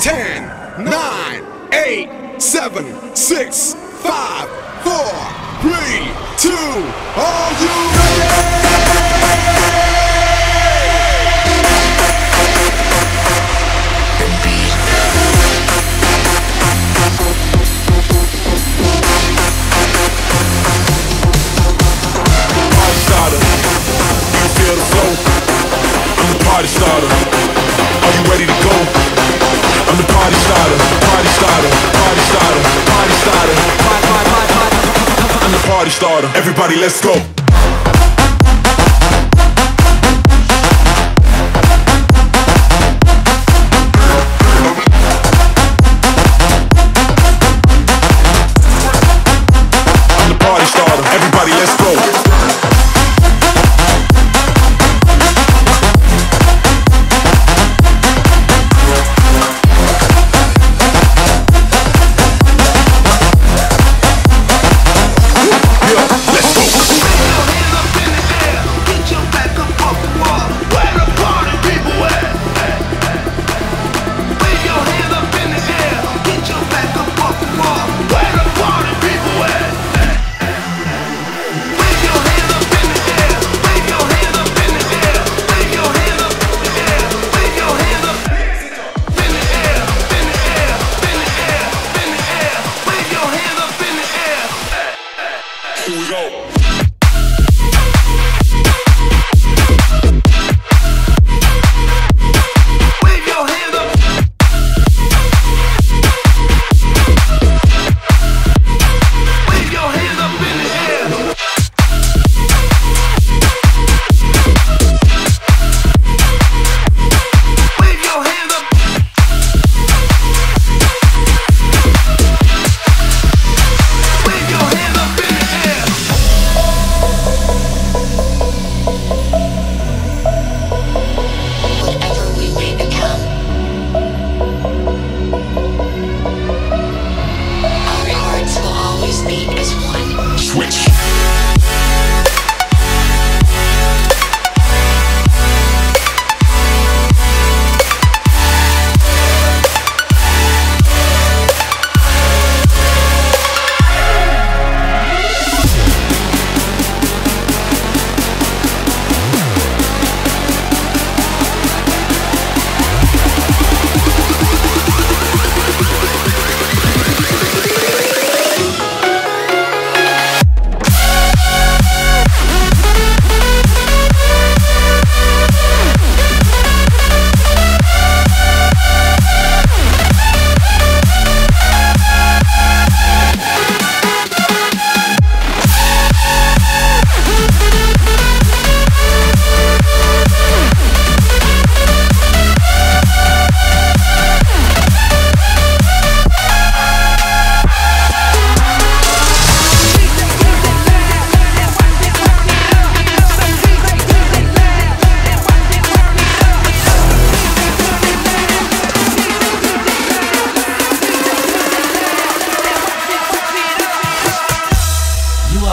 10, 9, 8, 7, 6, 5, 4, 3, 2, are you ready? Party starter, everybody, let's go. I'm the party starter, everybody, let's go.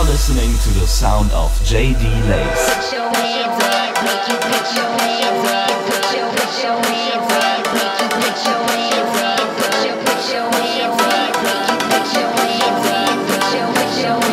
Listening to the sound of JD Lace. Put your hands up, make you put your hands up, put your hands up, make you put your hands up, put your hands up, make you put your hands up, put your hands up.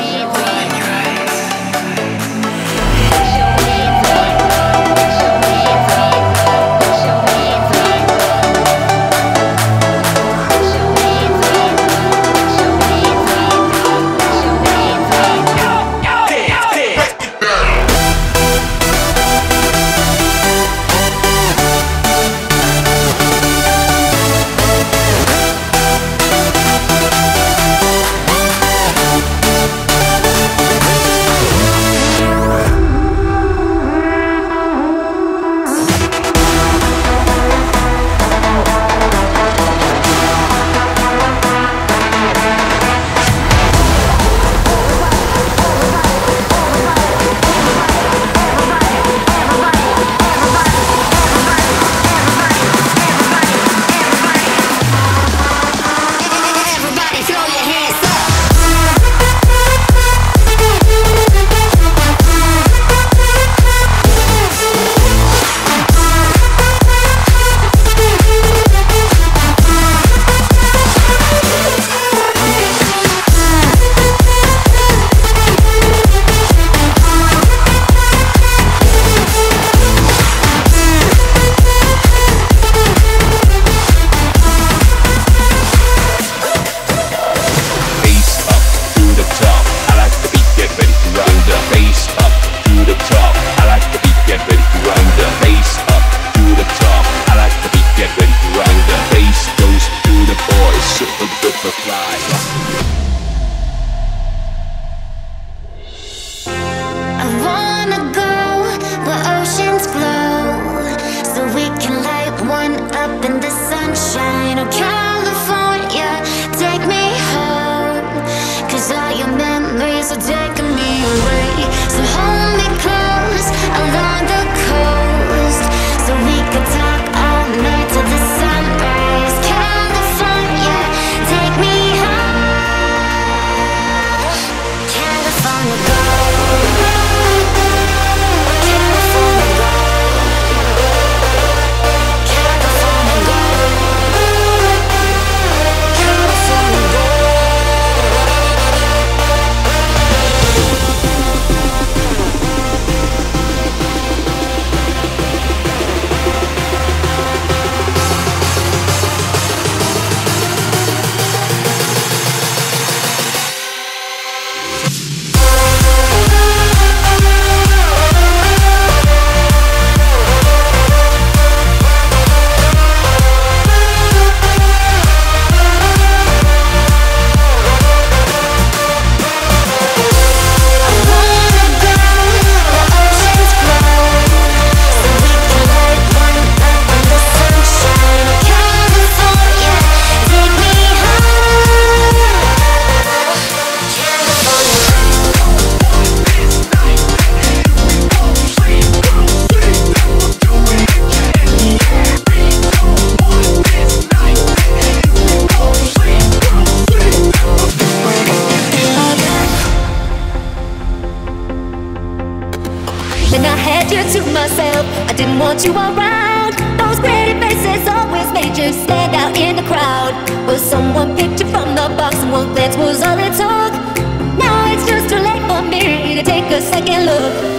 didn't want you around. Those pretty faces always made you stand out in the crowd. But someone picked you from the box, and one glance was all it took. Now it's just too late for me to take a second look.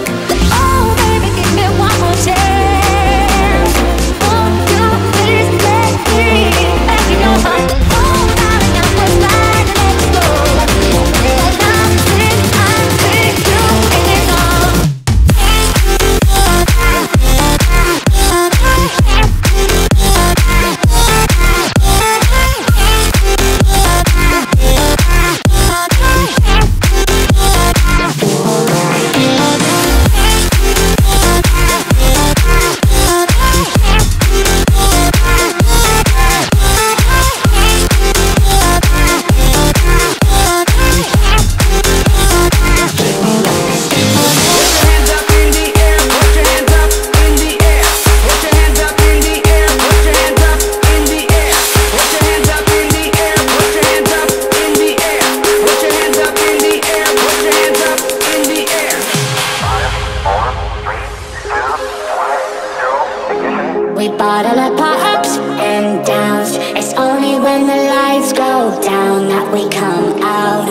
We bottle up our ups and downs. It's only when the lights go down that we come out.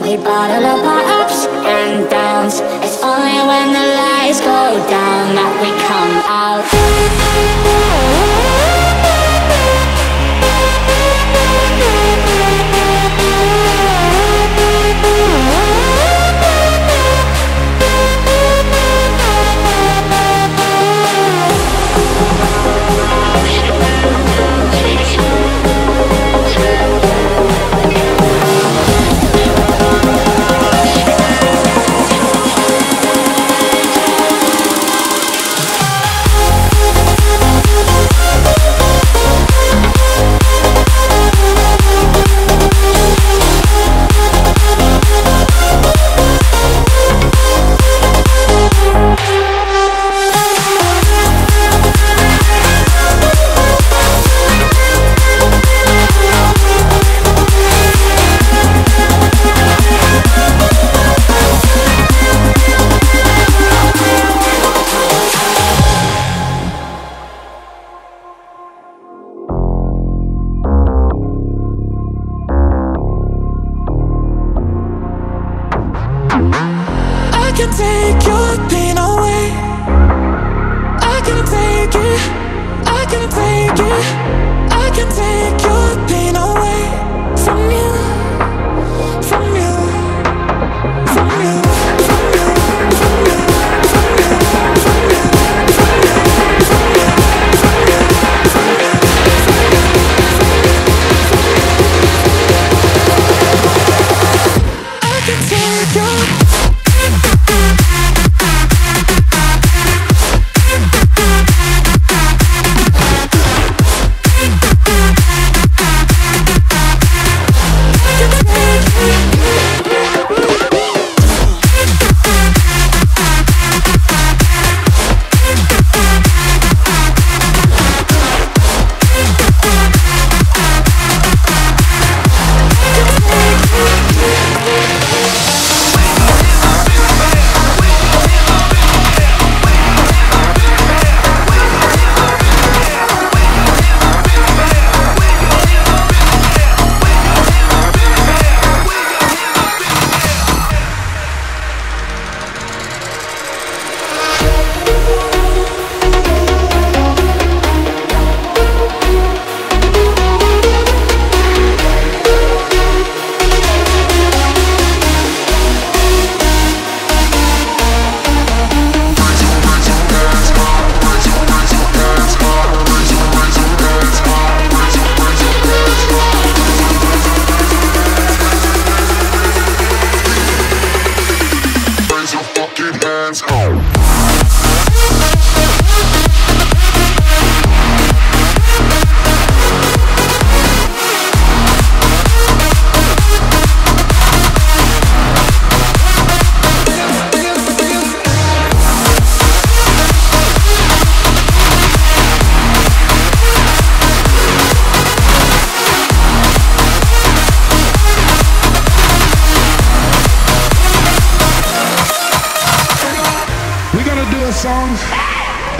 We bottle up our ups and downs. It's only when the lights go down that we come out.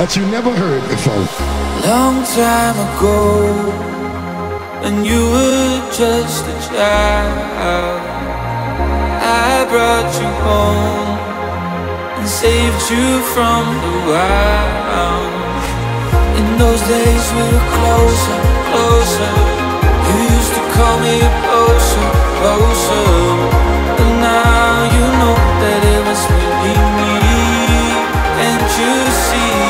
that you never heard before. Long time ago, and you were just a child, I brought you home and saved you from the wild. In those days we were closer, closer. You used to call me closer, closer. But now you know that it was really me. And you see,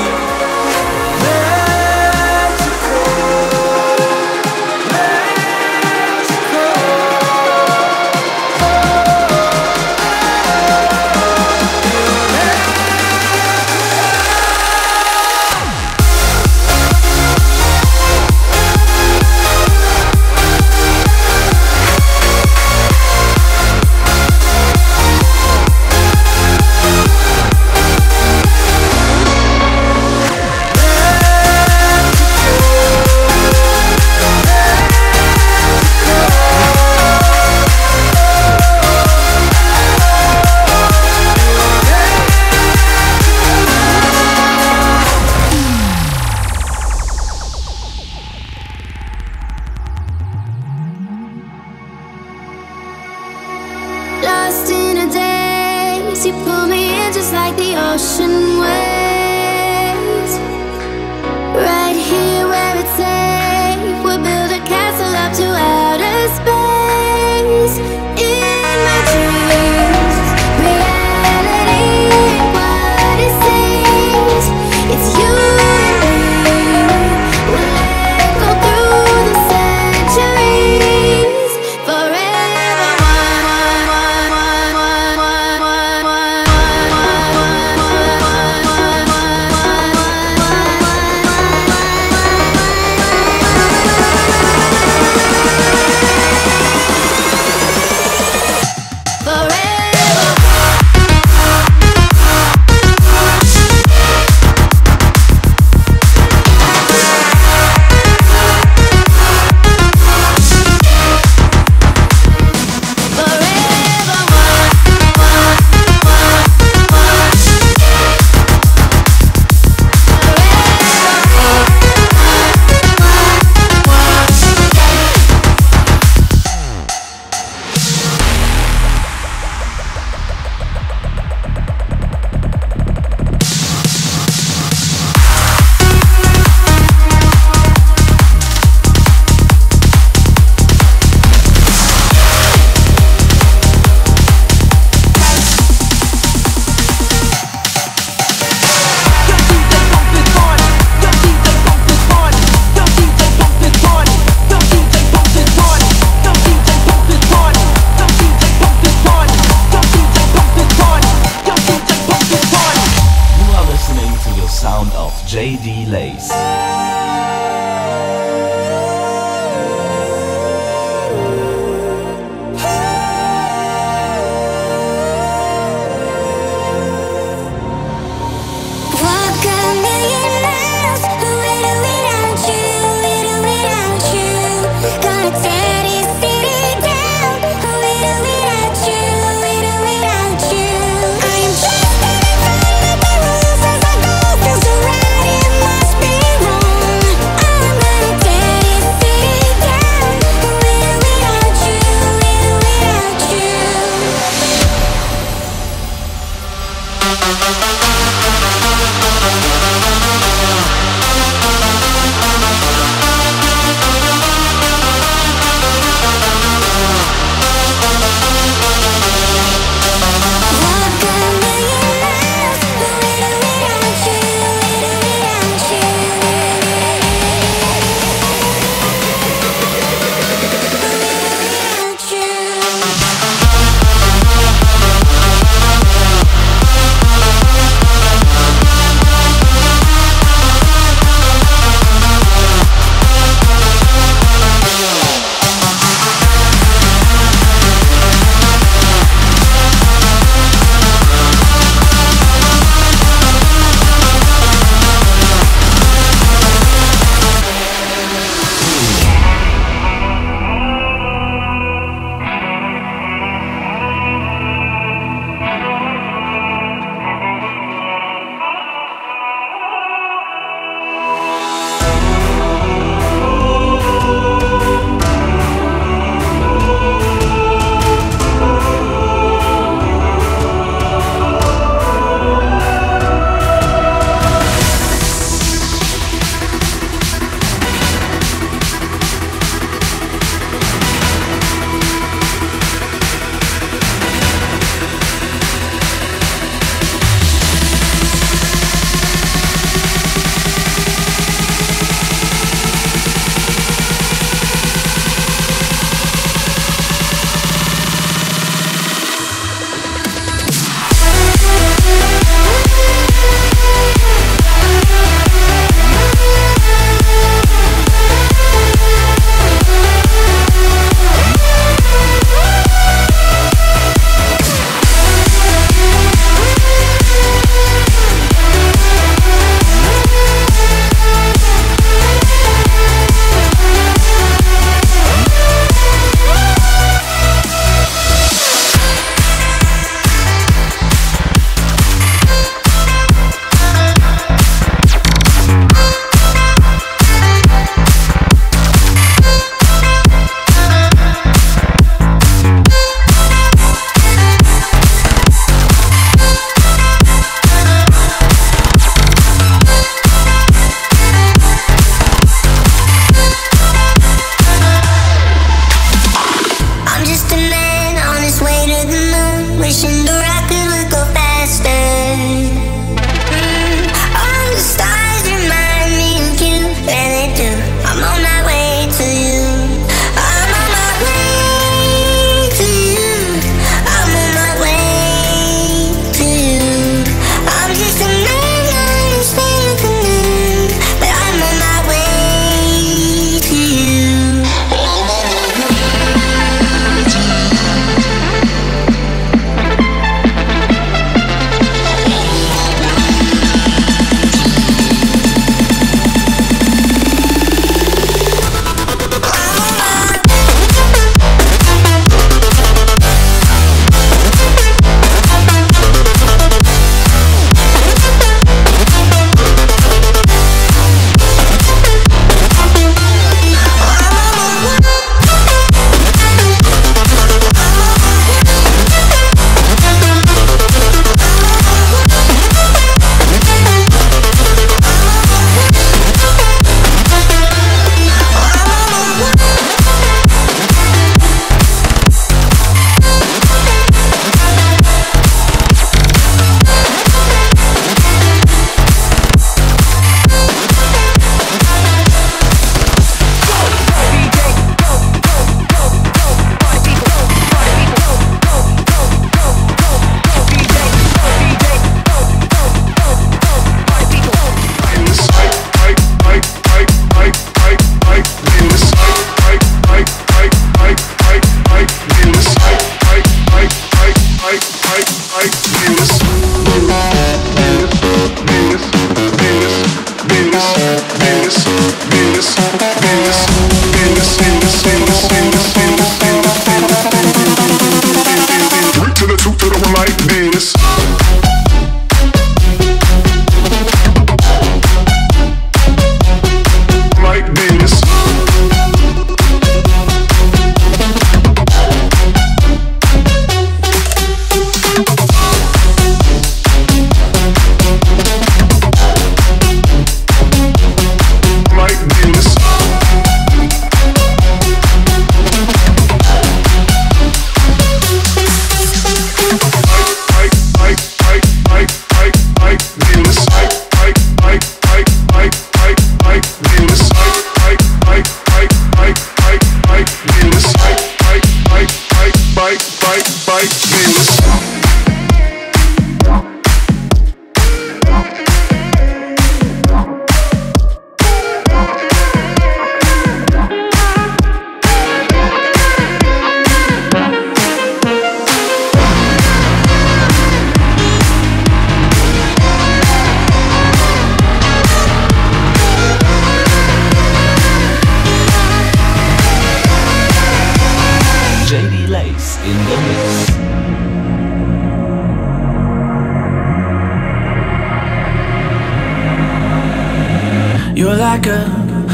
like a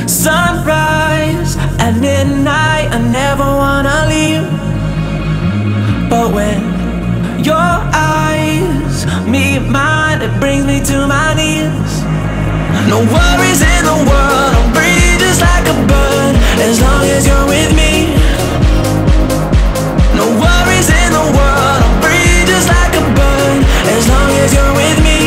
sunrise at midnight. I never wanna leave, but when your eyes meet mine, it brings me to my knees. No worries in the world, I'll breathe just like a bird, as long as you're with me. No worries in the world, I'll breathe just like a bird, as long as you're with me.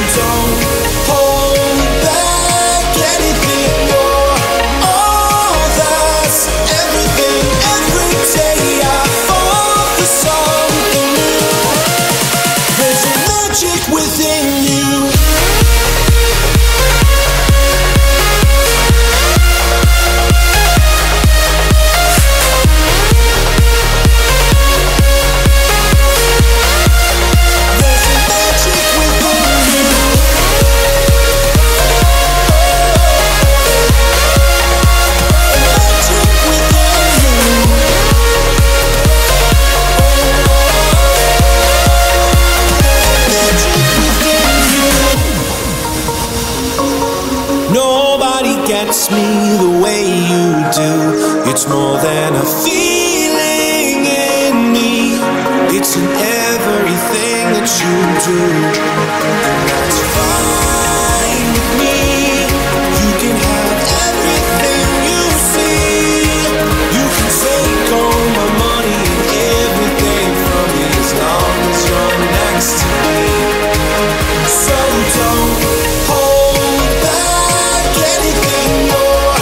Don't hold back anything more.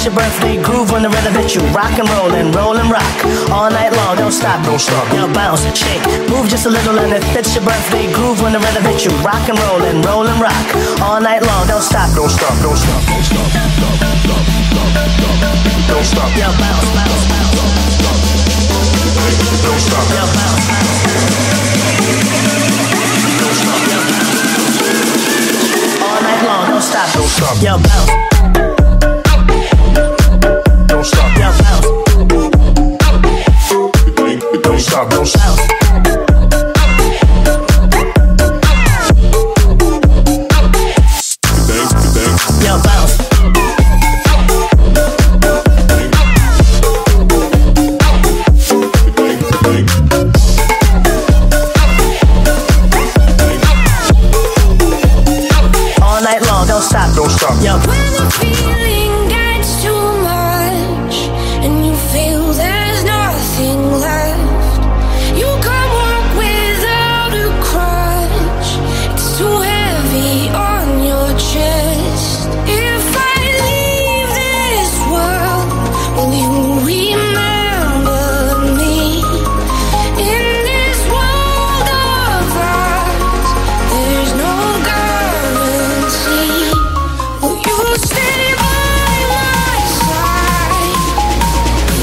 It's your birthday groove on the rhythm that you rock and roll and roll and rock all night long. Don't stop, don't stop. Now bounce, shake, move just a little, and it fits your birthday groove on the rhythm that you rock and roll and roll and rock all night long. Don't stop, don't stop, don't stop, don't stop, don't stop. Now bounce, bounce, bounce. Don't stop. Now bounce, don't stop. Now bounce. All night long. Don't stop, don't stop. Now bounce. Don't stop, yo, bounce. All night long, don't stop, don't stop. Yo. When the feeling gets too much and you feel there's nothing left, you come walk without a crutch. It's too heavy on your chest. If I leave this world, will you remember me? In this world of ours, there's no guarantee. Will you stay by my side?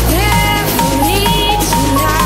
Be there for me tonight.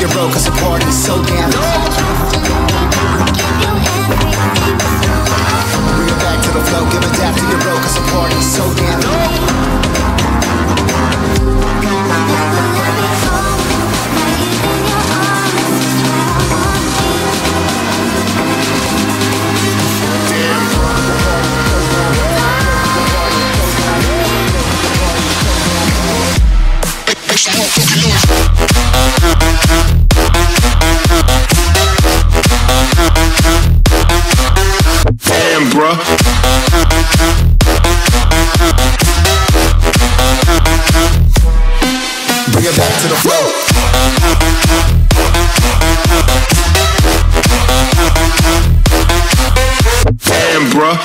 hero, cause the party's so damn hot. Bring it back to the flow, give it back to your bro, cause the party's so damn hot. Damn, bruh. Bring it back to the flow. Damn, bruh.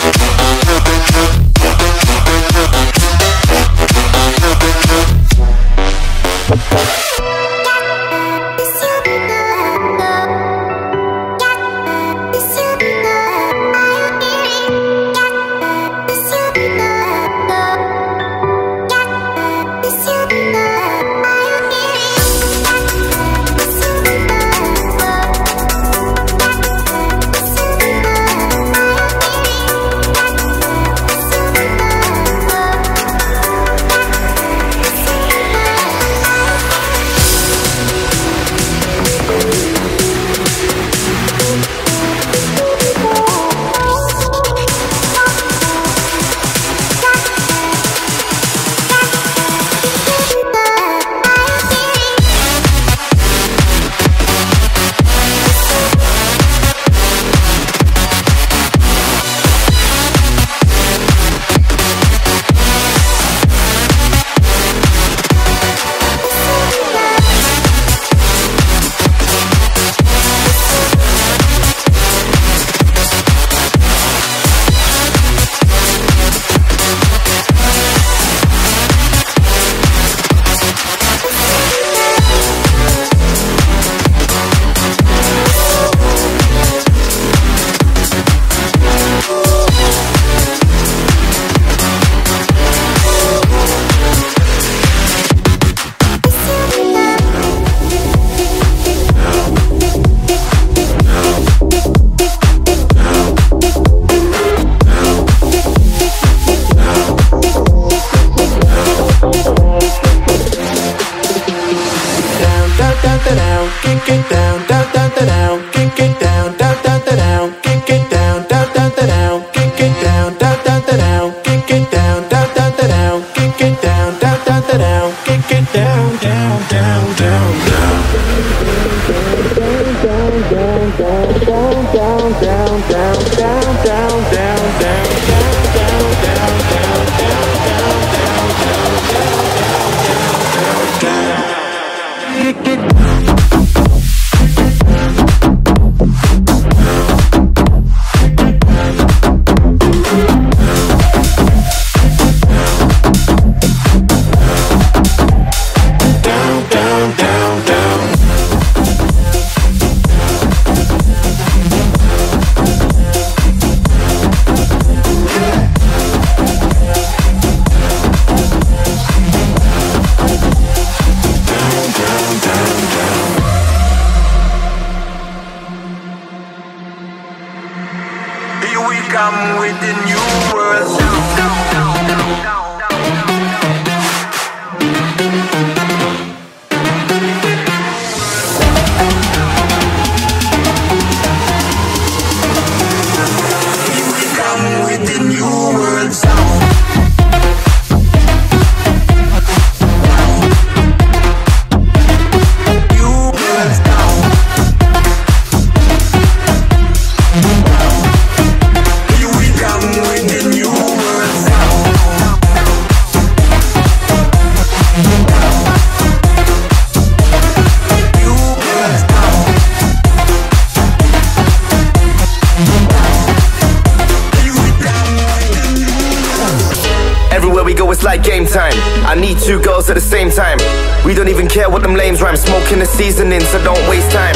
In the seasoning, so don't waste time.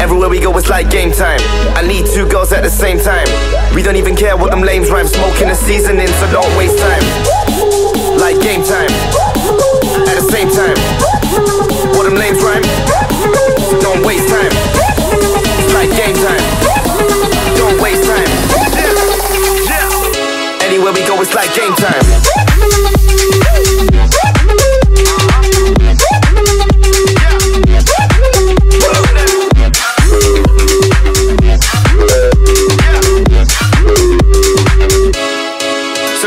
Everywhere we go, it's like game time. I need two girls at the same time. We don't even care what them lames rhyme. Smoking the seasoning, so don't waste time. Like game time. At the same time. What them lames rhyme? Don't waste time. Alright, game time. Don't waste time. Anywhere we go, it's like game time.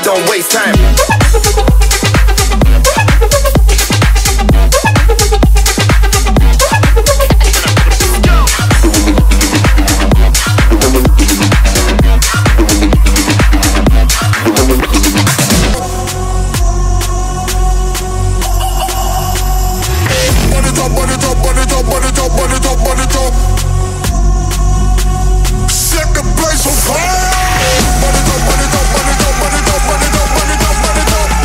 Don't waste time. Set the place on fire. Burn it up, burn it up, burn it up, burn it up, burn it up, burn it up.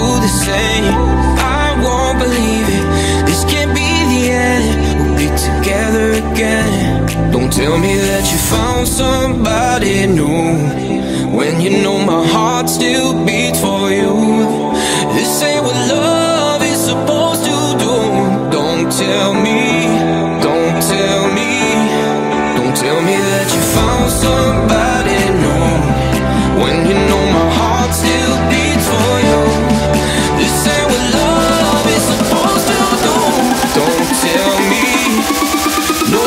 do the same. I won't believe it, this can't be the end. We'll be together again. Don't tell me that you found somebody new, when you know my heart still beats for you. This ain't what love is supposed to do. Don't tell me, don't tell me, don't tell me that you found somebody new, when you know my heart still beats for you. This ain't what love is supposed to do. Don't tell me, no.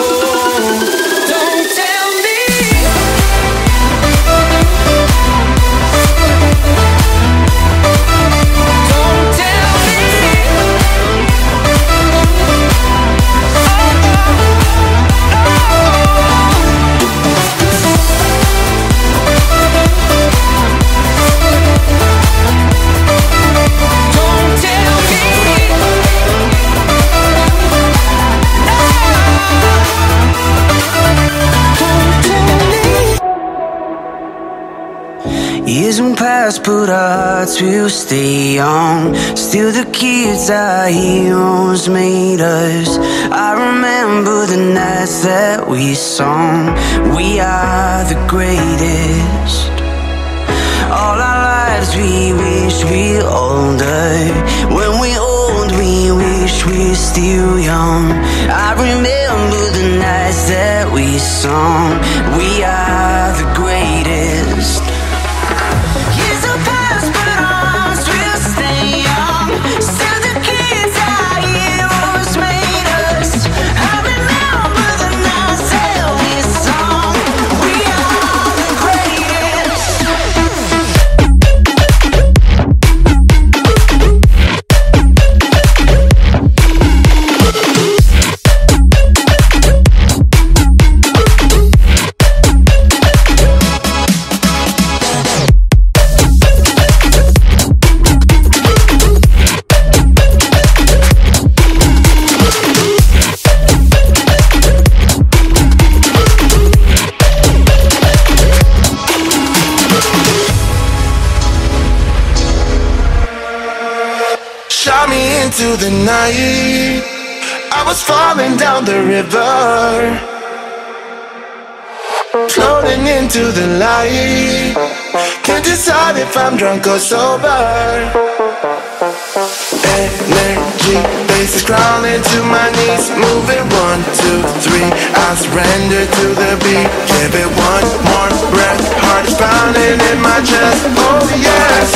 Years went past, but our hearts will stay on. Still the kids our heroes made us. I remember the nights that we sung. We are the greatest. All our lives we wish we were older. When we old we wish we were still young. I remember the nights that we sung. We are the greatest. Into the night, I was falling down the river, floating into the light. Can't decide if I'm drunk or sober. Energy base is crawling to my knees, moving 1, 2, 3. I surrender to the beat. Give it one more breath. Heart is pounding in my chest. Oh yes,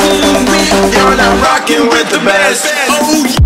you're not rocking with the best. Oh yeah.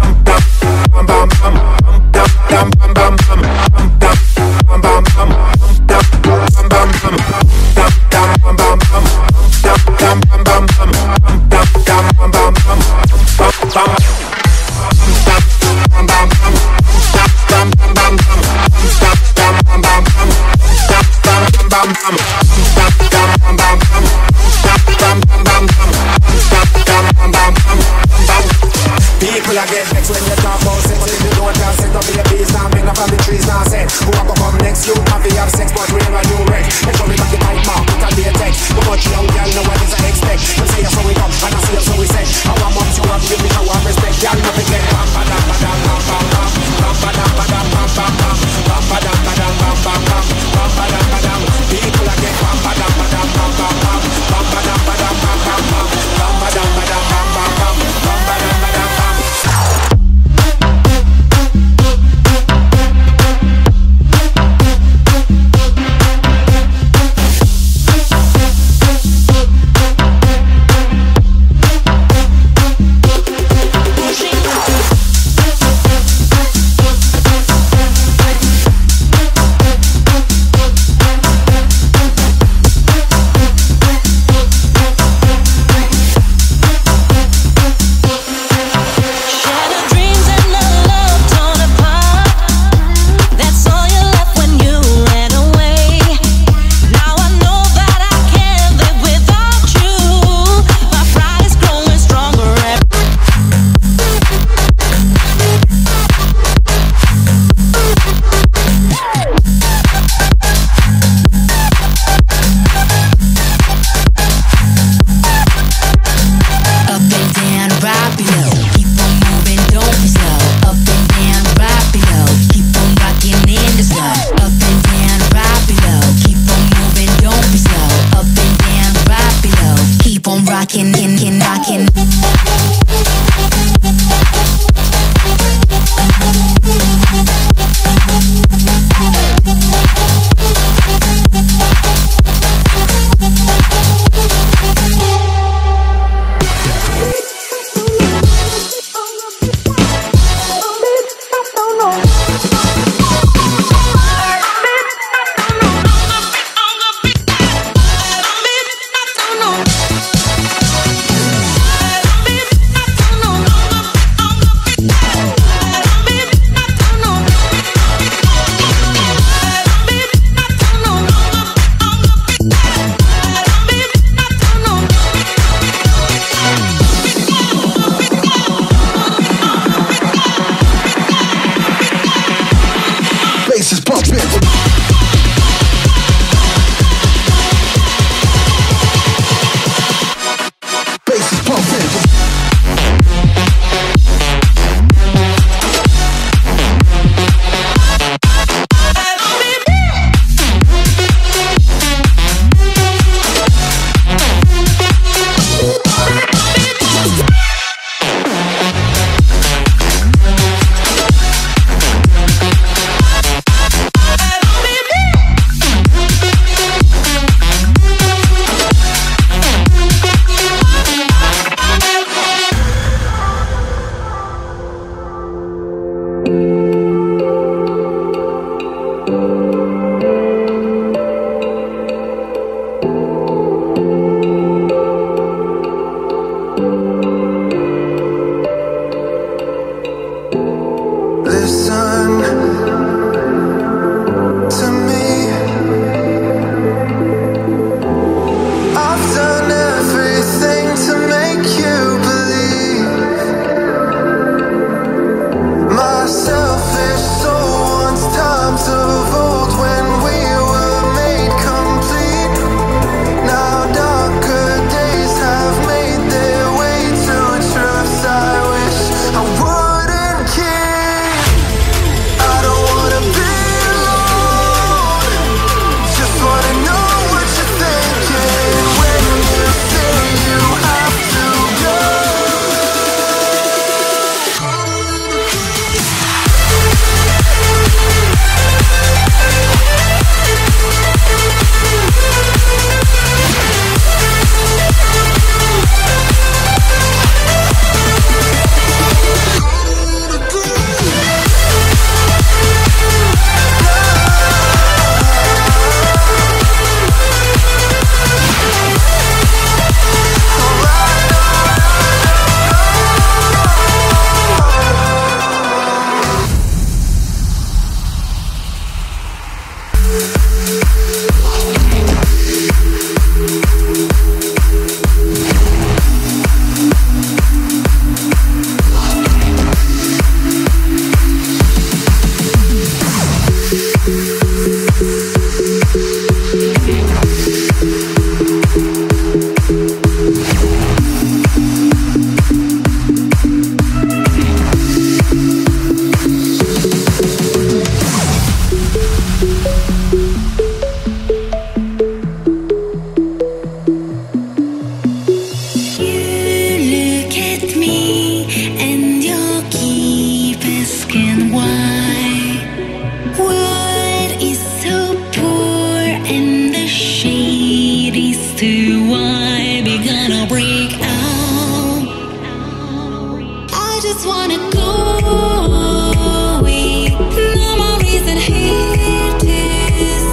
just wanna go away. No more reason here to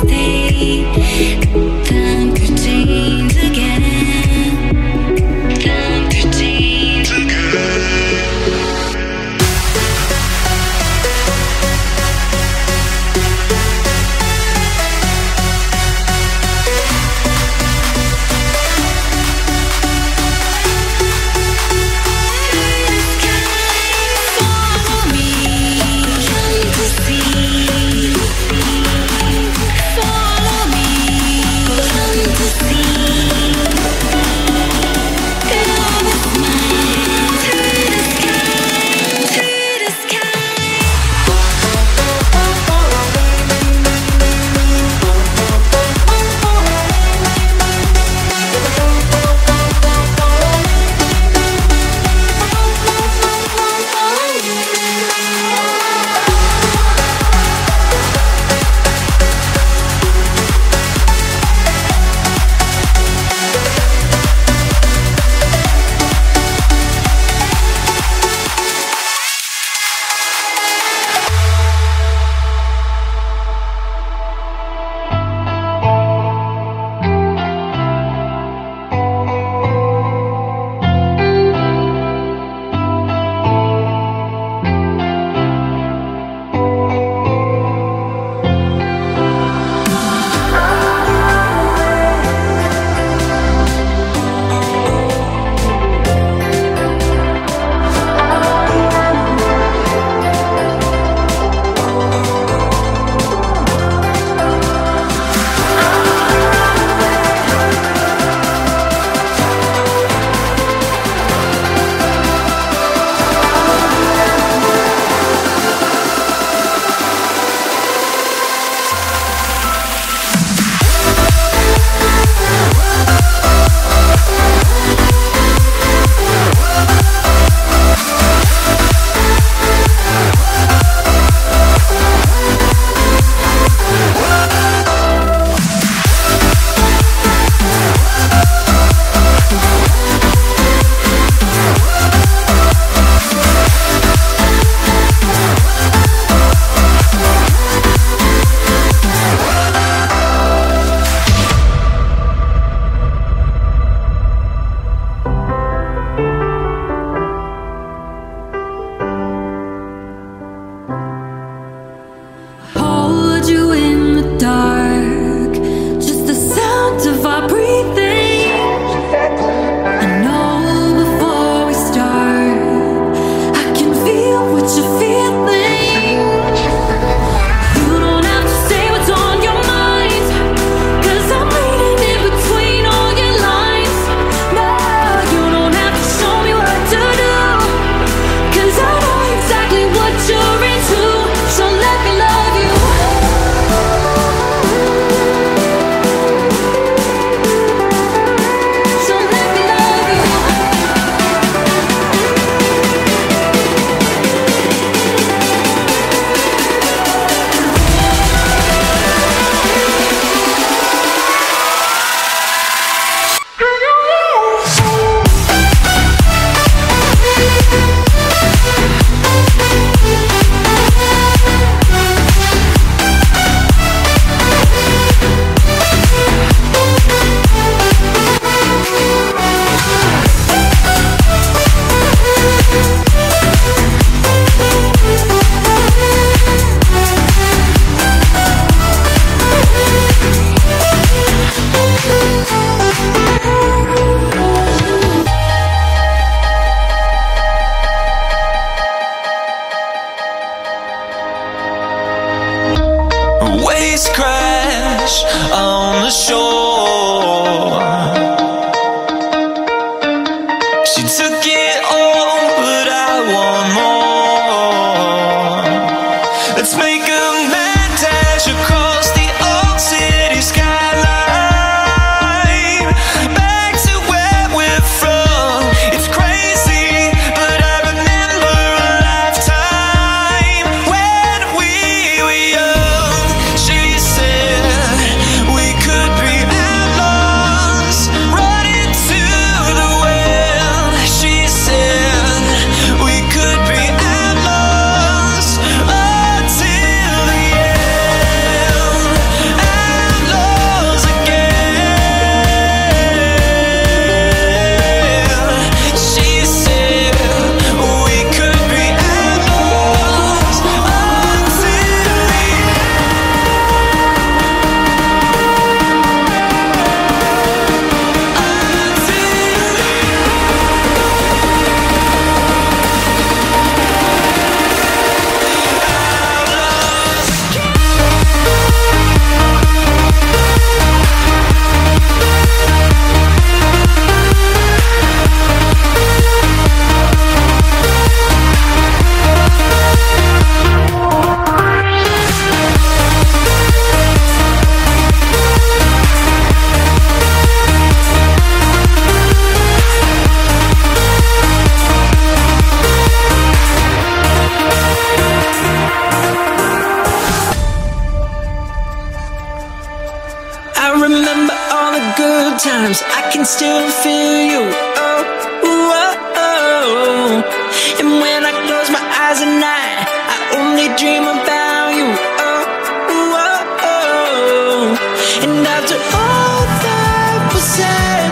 stay. Time could change again. Time could change can still feel you. Oh, oh, oh. And when I close my eyes at night, I only dream about you. Oh, oh, oh. And after all that was said,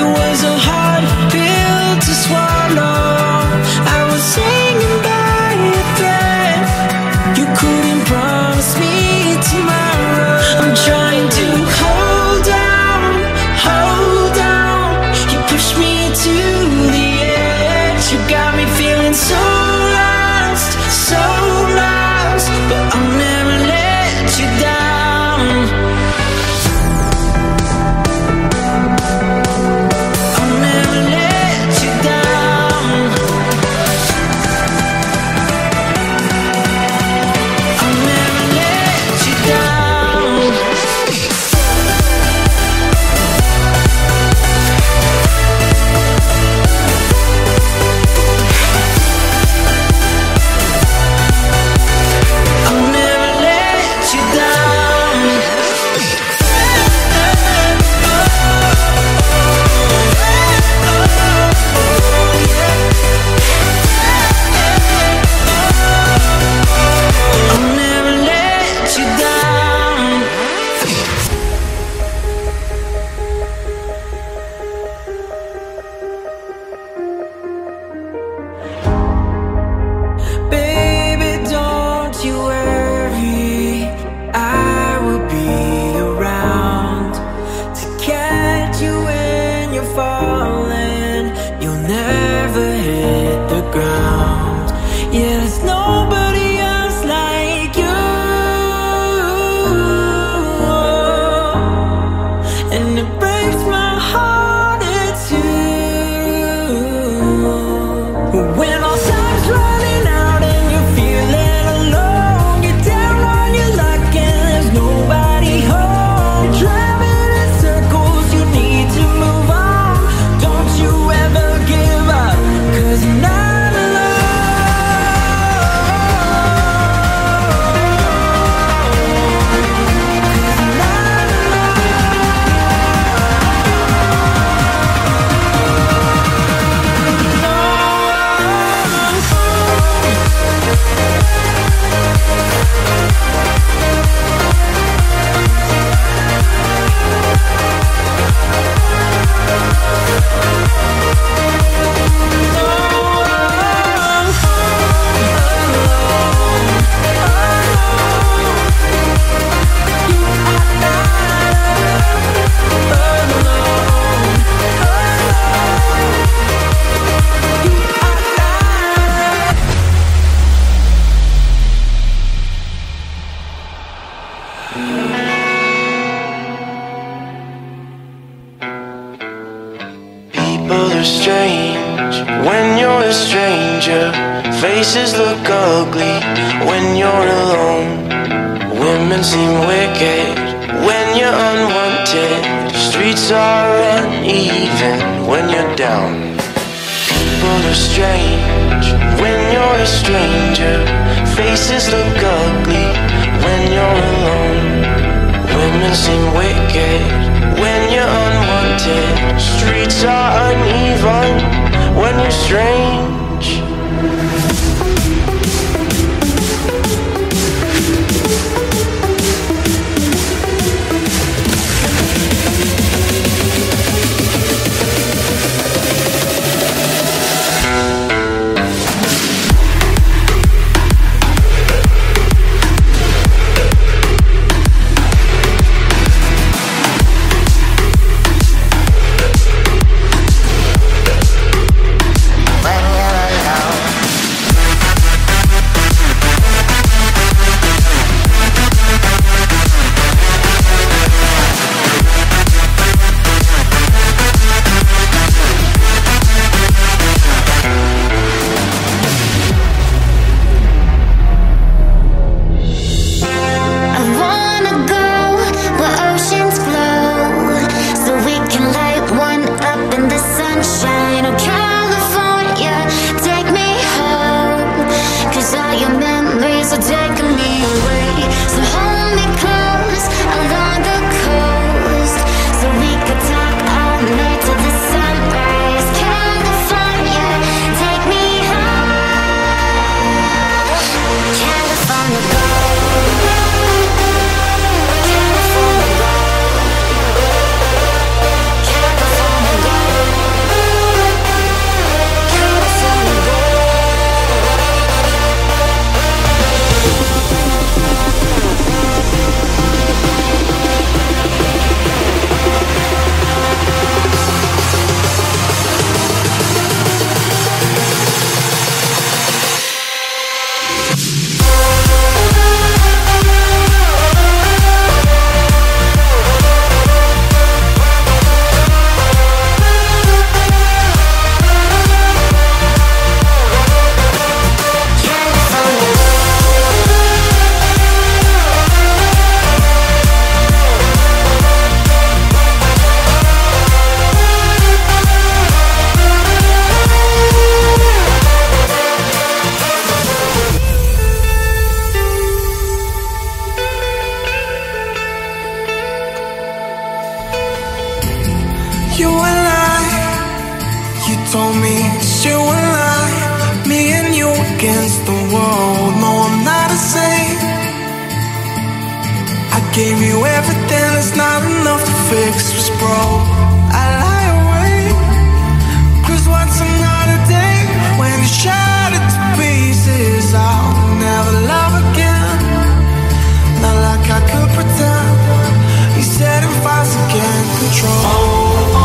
it was a hard pill to swallow. I was singing by a thread. You couldn't promise me tomorrow. I'm trying to against the wall. No, I'm not a saint. I gave you everything, it's not enough to fix what's broke. I lie awake, cause once another day, when you shattered to pieces, I'll never love again. Not like I could pretend. You said if I can't control. Oh, oh.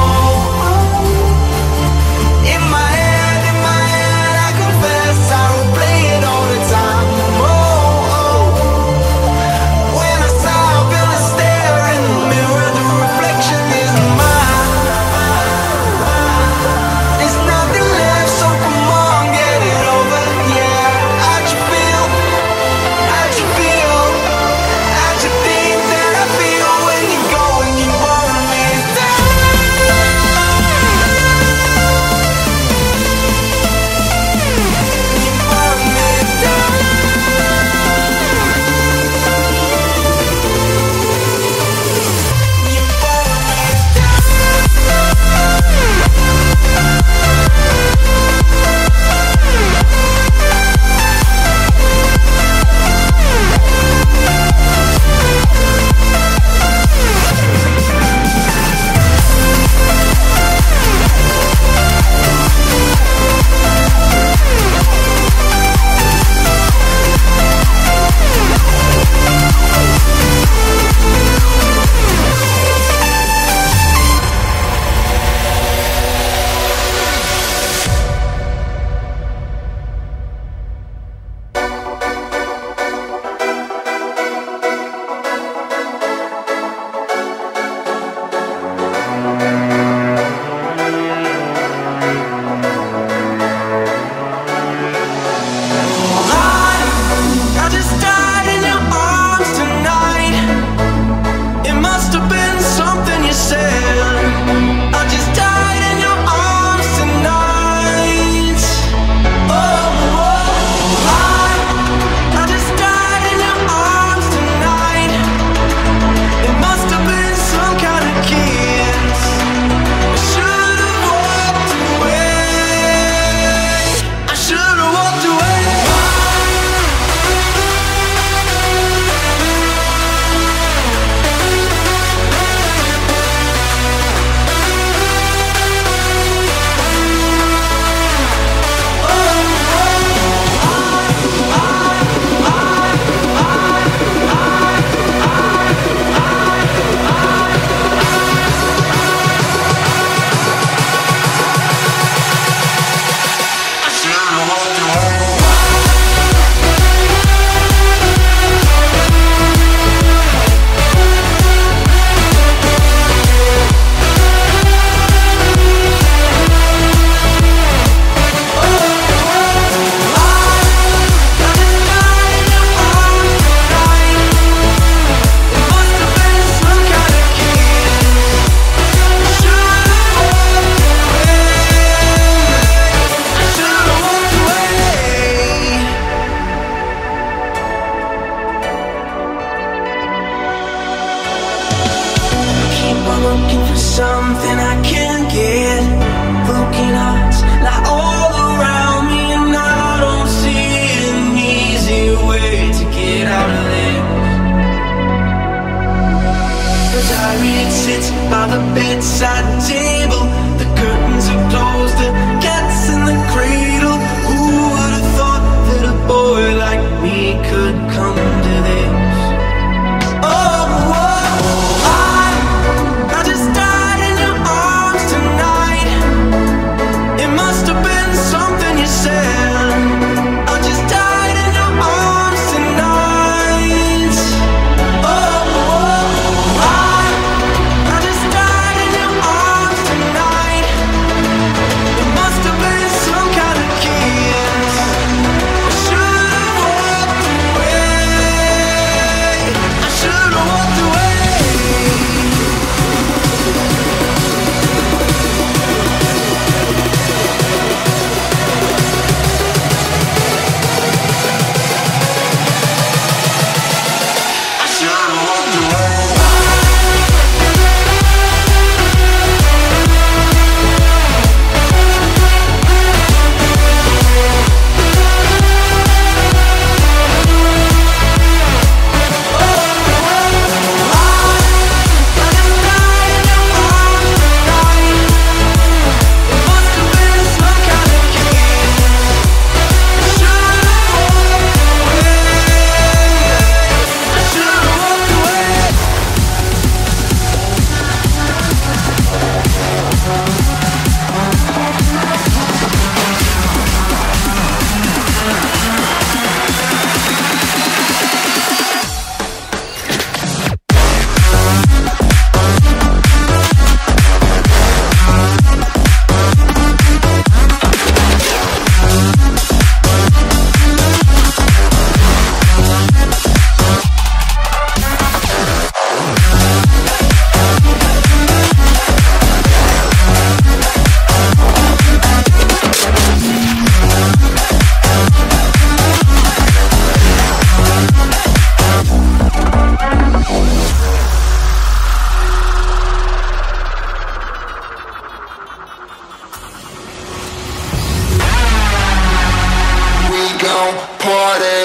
don't party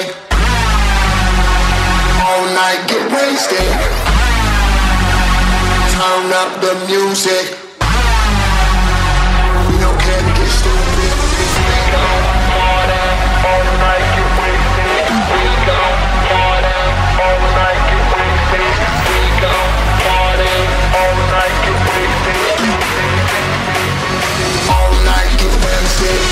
all night, get wasted. Turn up the music. We don't care to get stupid. We don't party all night, get wasted. We don't party all night, get wasted. We don't party all night, get wasted. All night, get wasted.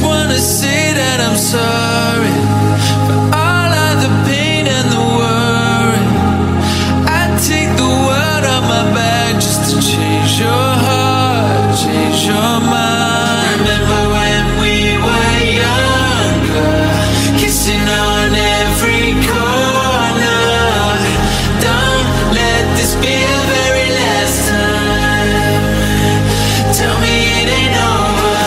just wanna say that I'm sorry for all of the pain and the worry. I take the world on my back just to change your heart, change your mind. Remember when we were younger, kissing on every corner. Don't let this be the very last time. Tell me it ain't over.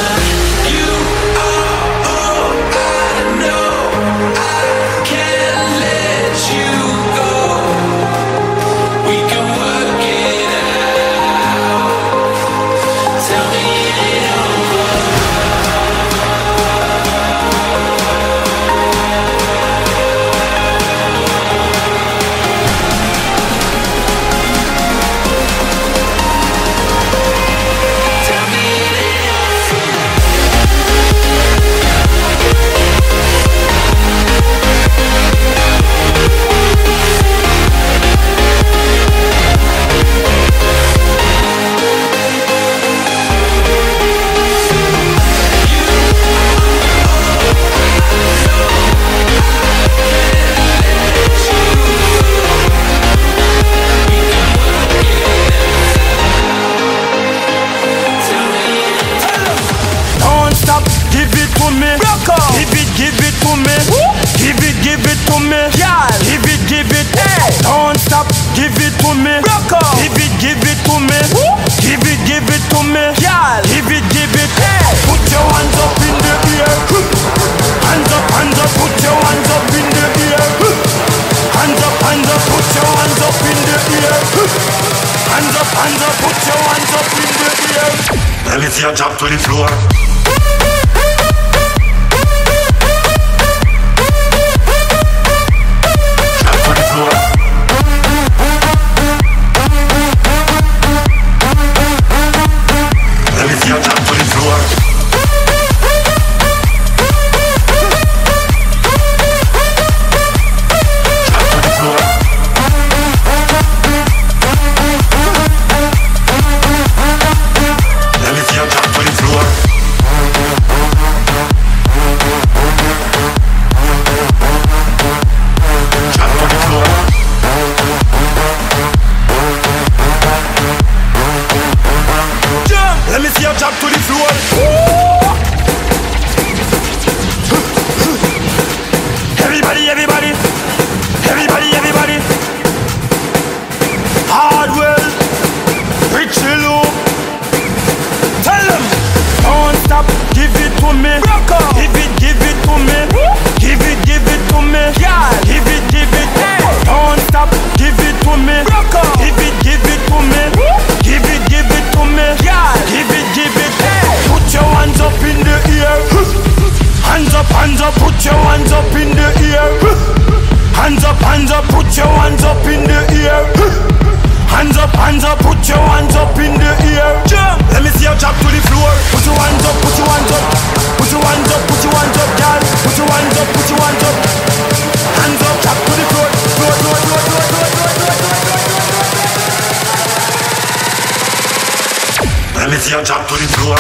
Lift your job to the floor. Floor.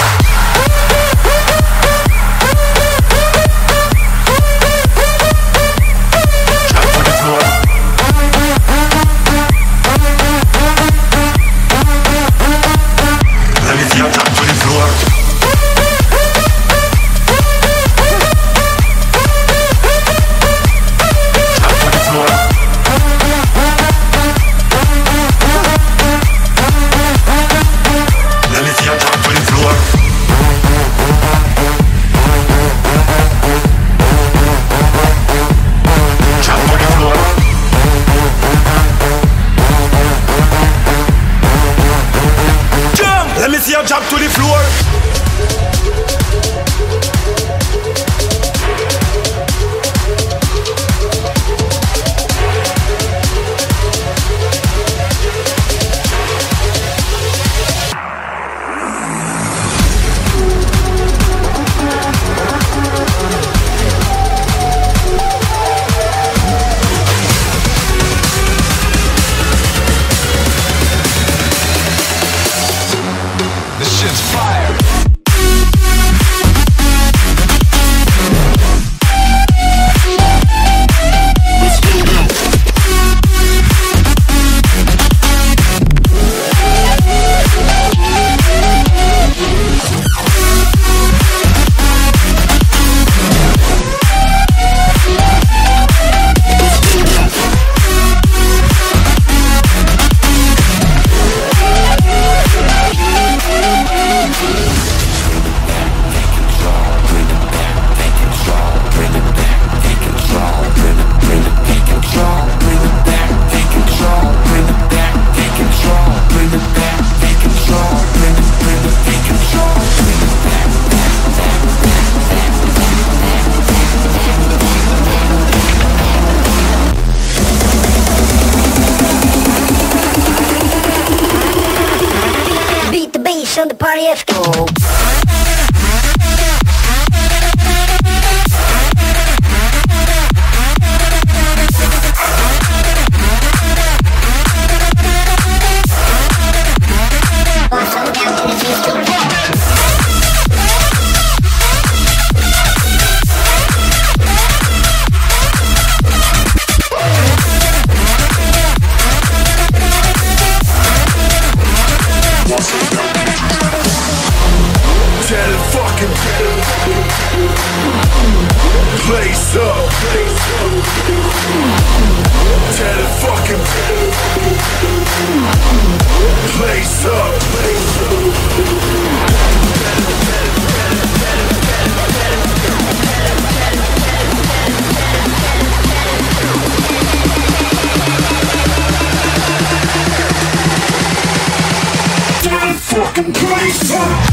up. Tear the fucking place up. Tear the fucking place up. Fucking place up.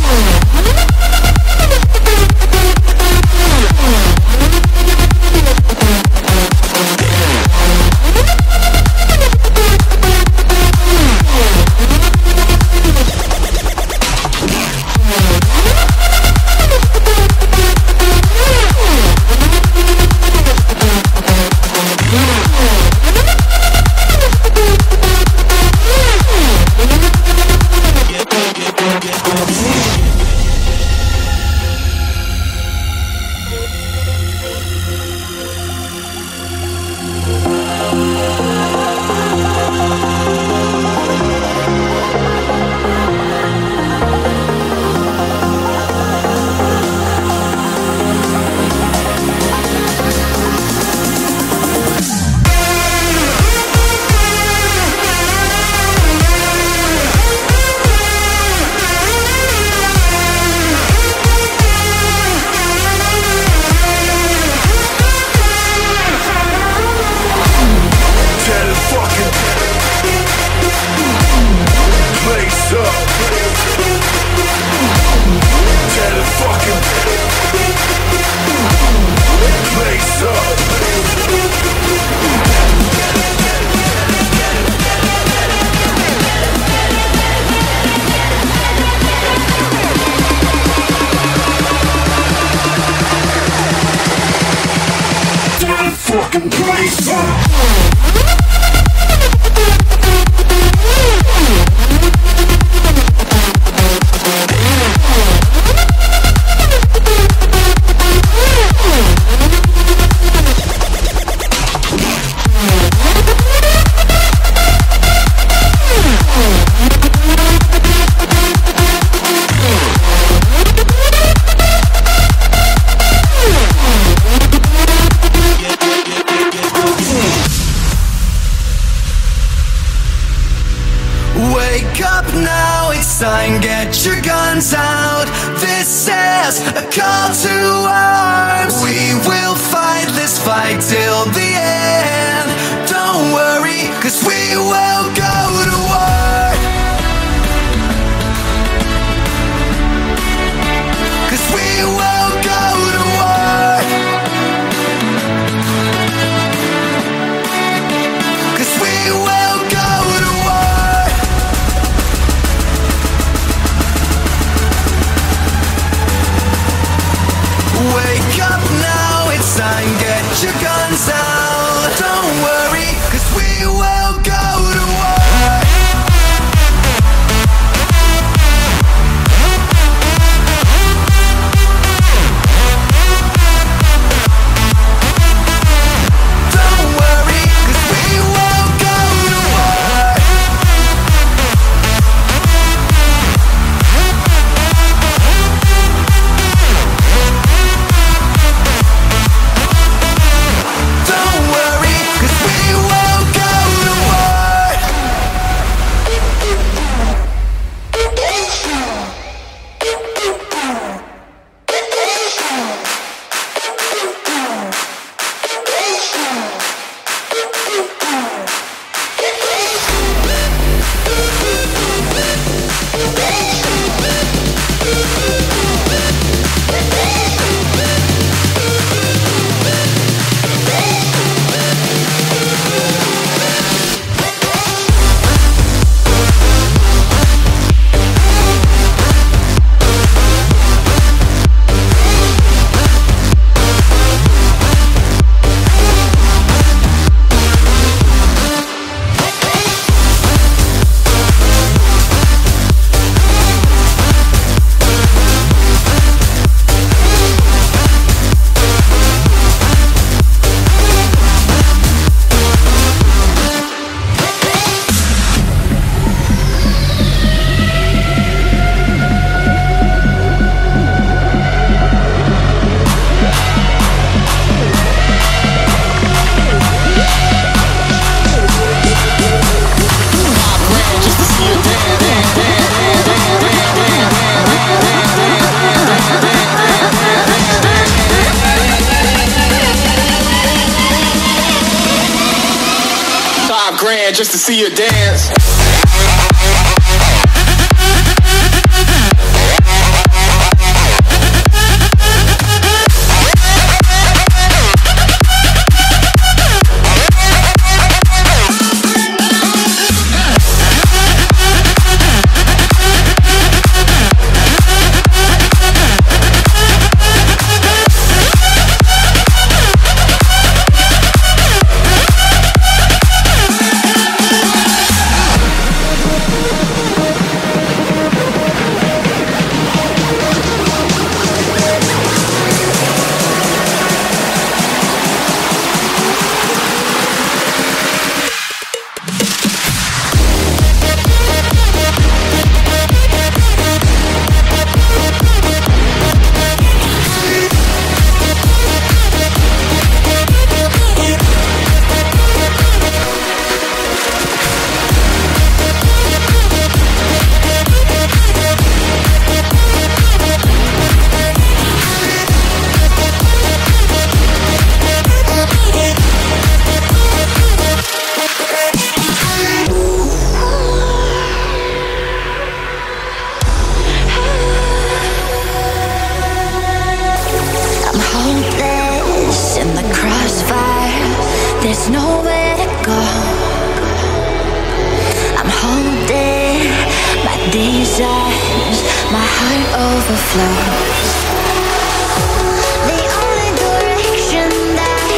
Wake up now, it's time, get your guns out. This is a call to arms. We will fight this fight till the end. Don't worry, cause we will go to war. Cause we will go to war. Cause we will go to war. Wake up now, it's time, get your guns out. Don't worry, cause we will go to war. Don't worry, cause we will go to war. Don't worry, cause we will go to 5 grand just to see her dance. There's nowhere to go. I'm holding my desires, my heart overflows. The only direction that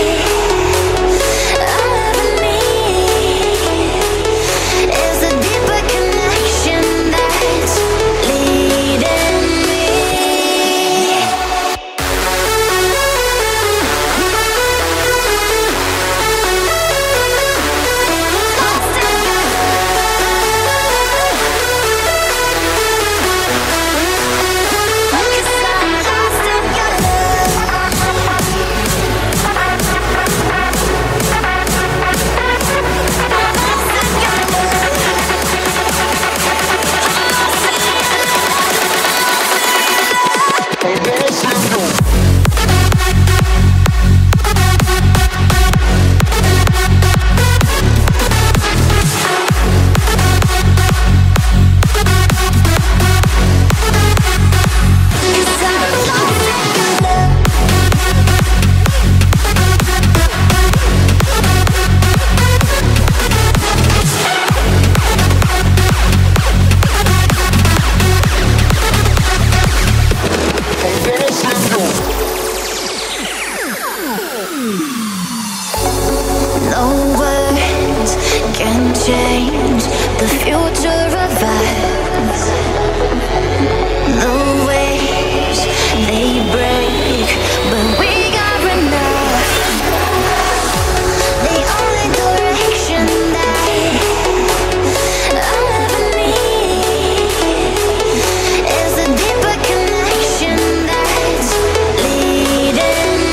I'll ever need is a deeper connection that's leading me. Change the future of us. The waves, they break, but we got enough. The only direction that I'll ever need is a deeper connection that's leading me.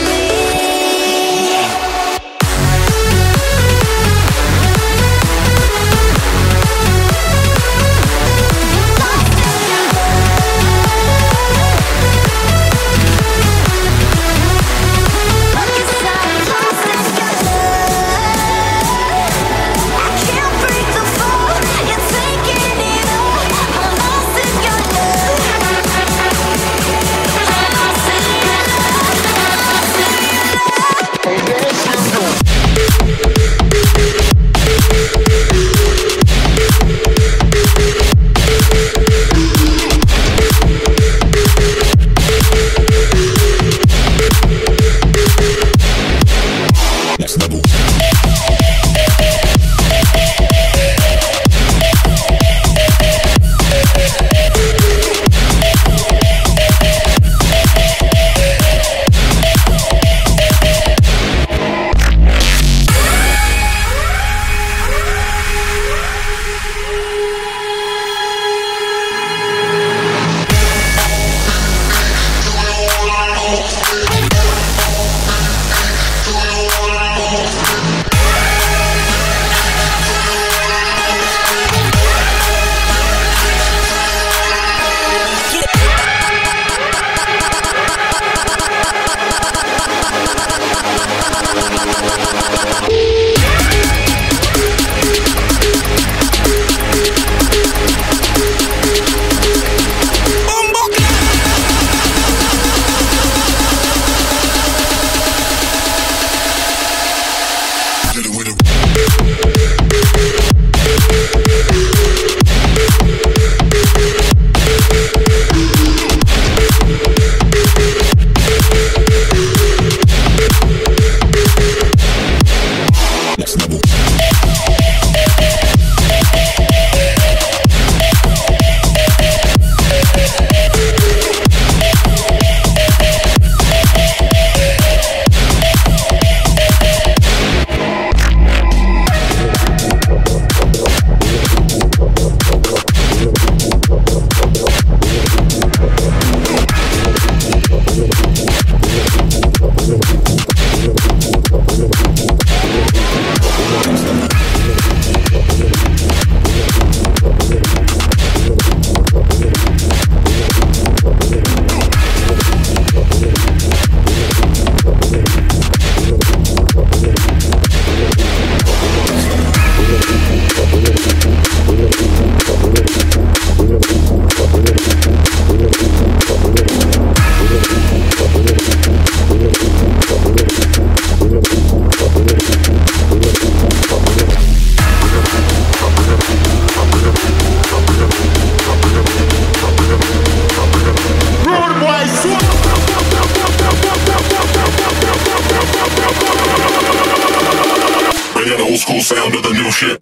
old school sound of the new shit.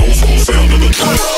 Old school sound of the new shit.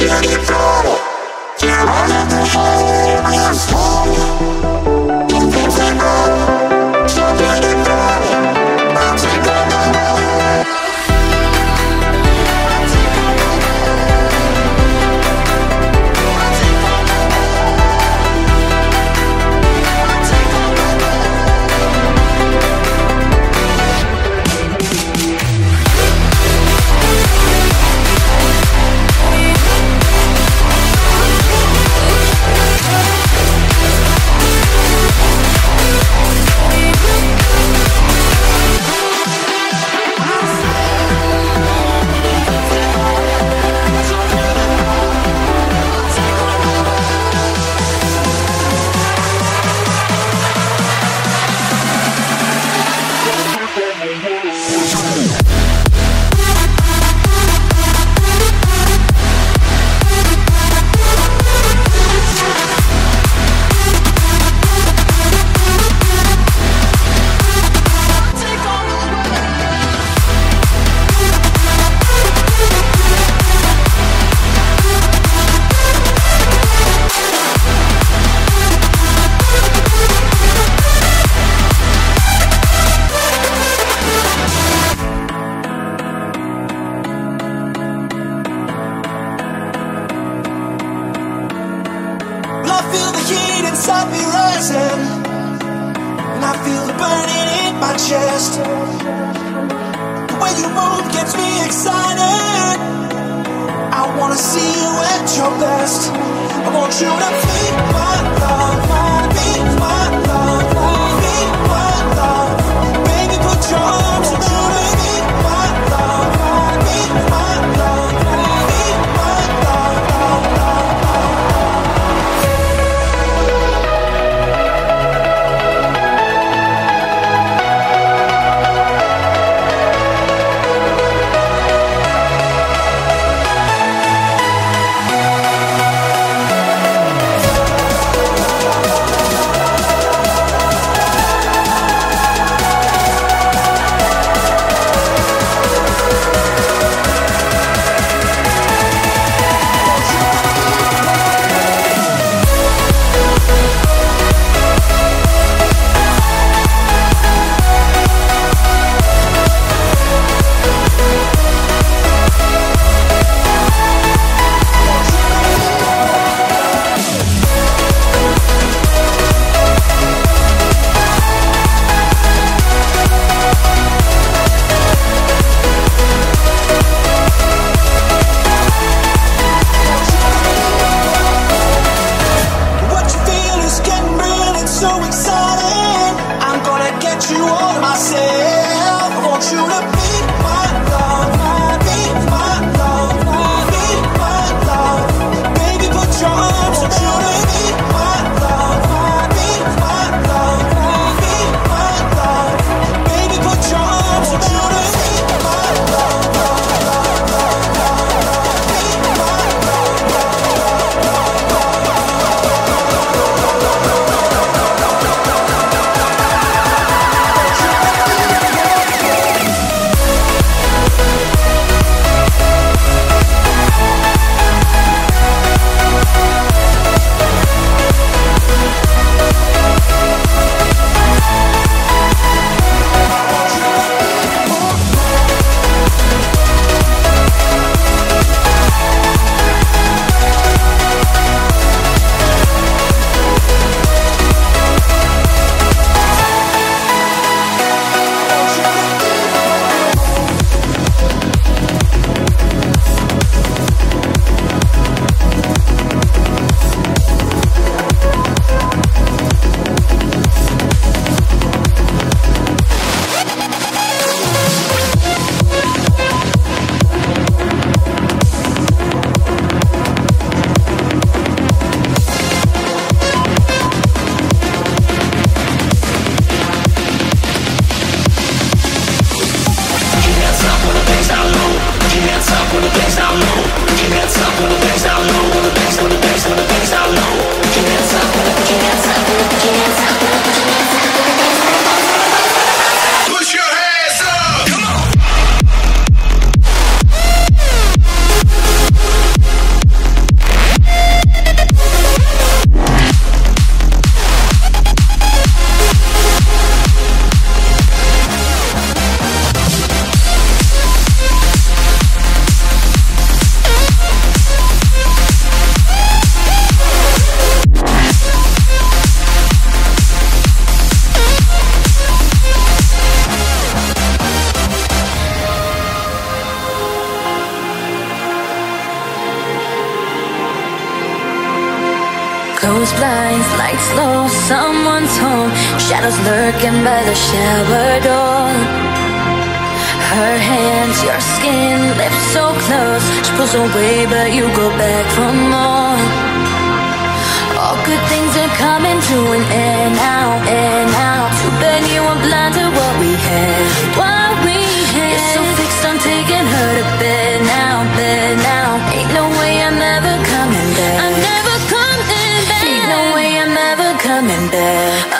Inside me rising, and I feel the burning in my chest. The way you move gets me excited. I wanna see you at your best. I want you to be my love, be my love, be my love. Baby, put your arms around me. Be my love, be my love, be my love, love, love, love. lights low, someone's home. Shadows lurking by the shower door. Her hands, your skin, lips so close. She pulls away, but you go back for more. All good things are coming to an end now, and now. Too bad you were blind to what we had, what we had. You're so fixed on taking her to bed now, bed now. Ain't no way I'm ever coming back. I'm never coming back. Ain't no way I'm ever coming back.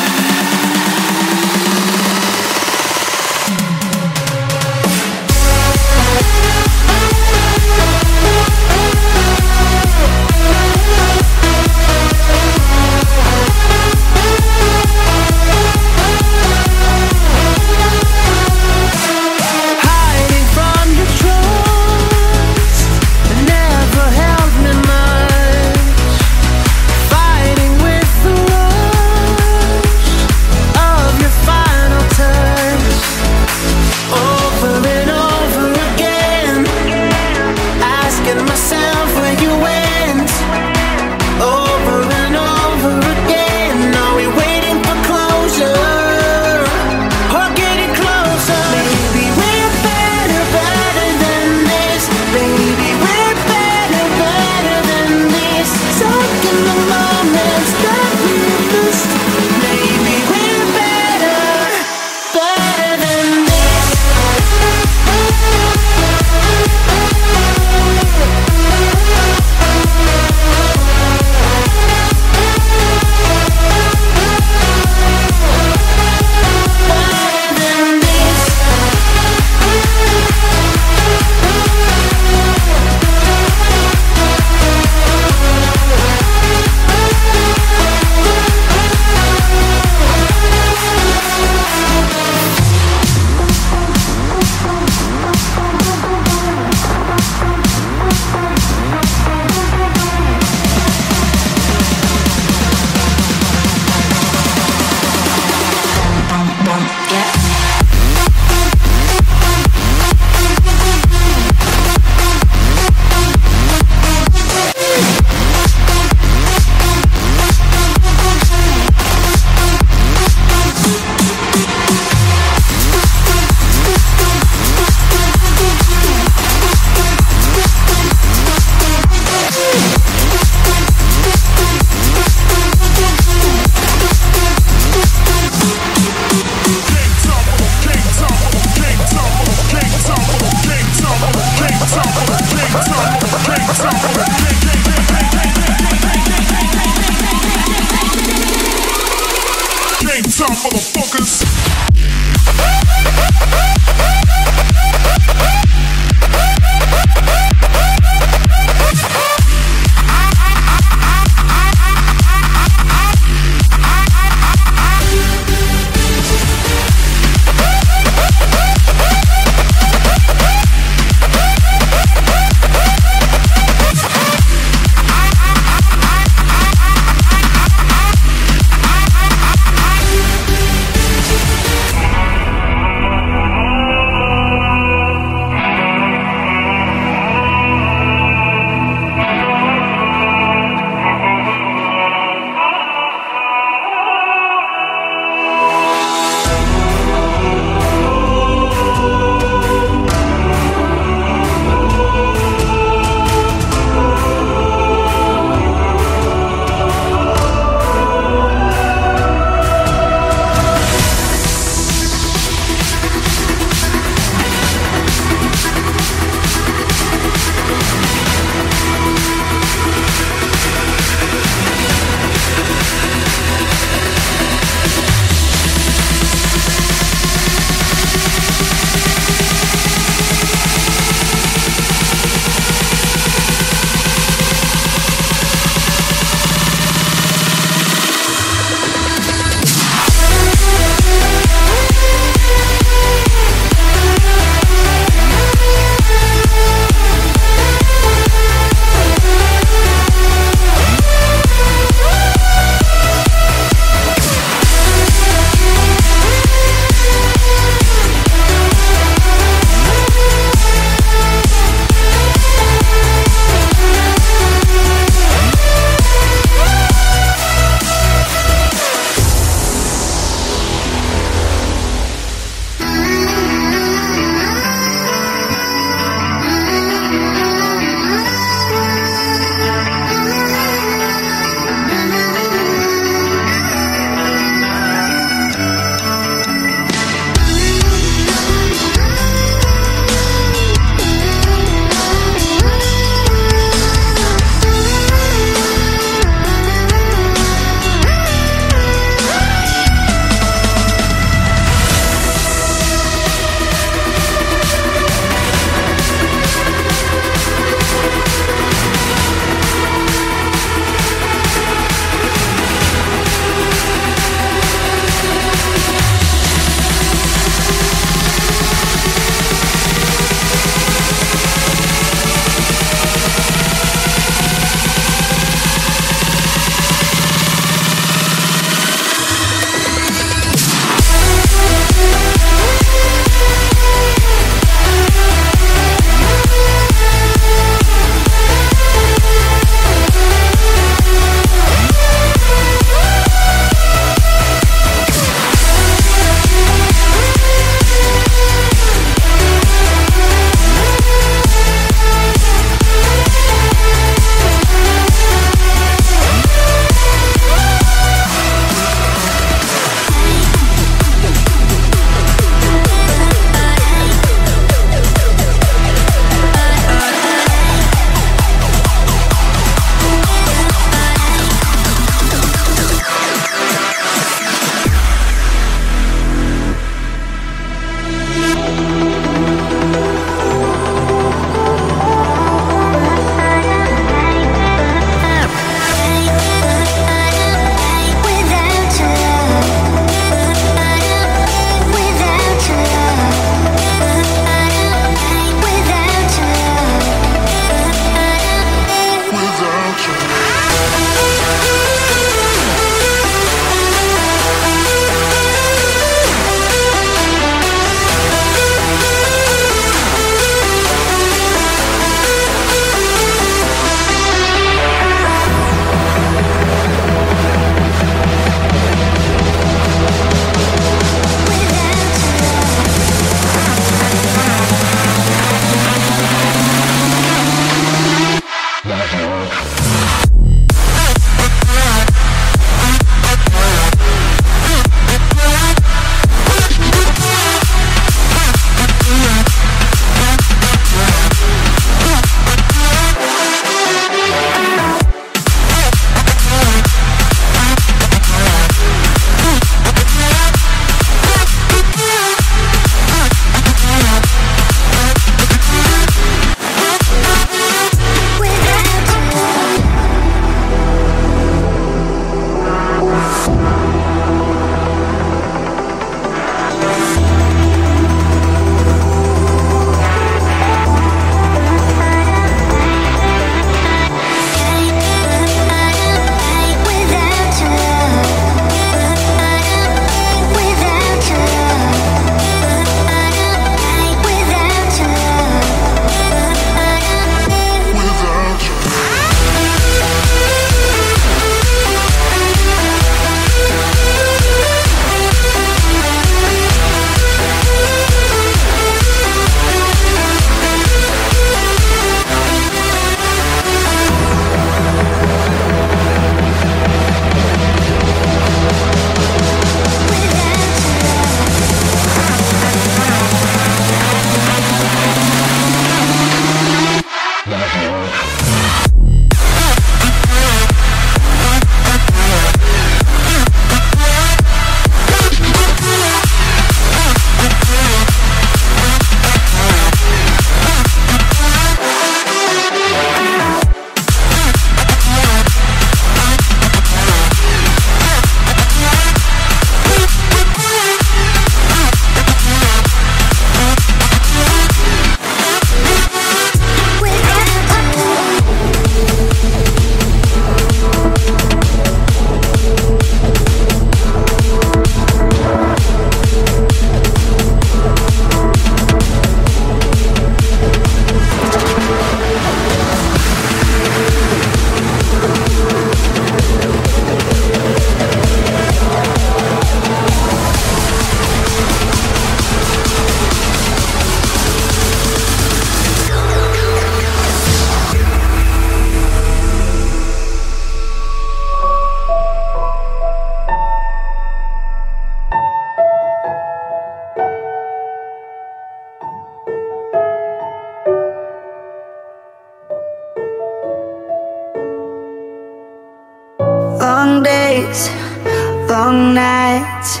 nights, long nights.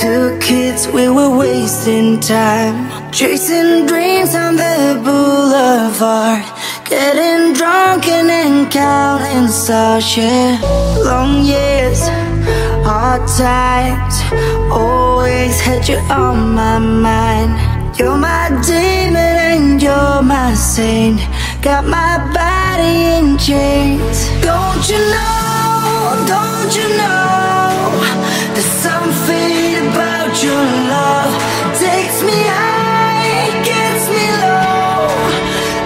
Two kids, we were wasting time, chasing dreams on the boulevard, getting drunk and then counting stars. Yeah, long years, hard times, always had you on my mind. You're my demon and you're my saint, got my body in chains. Don't you know, don't you know, there's something about your love, takes me high, gets me low.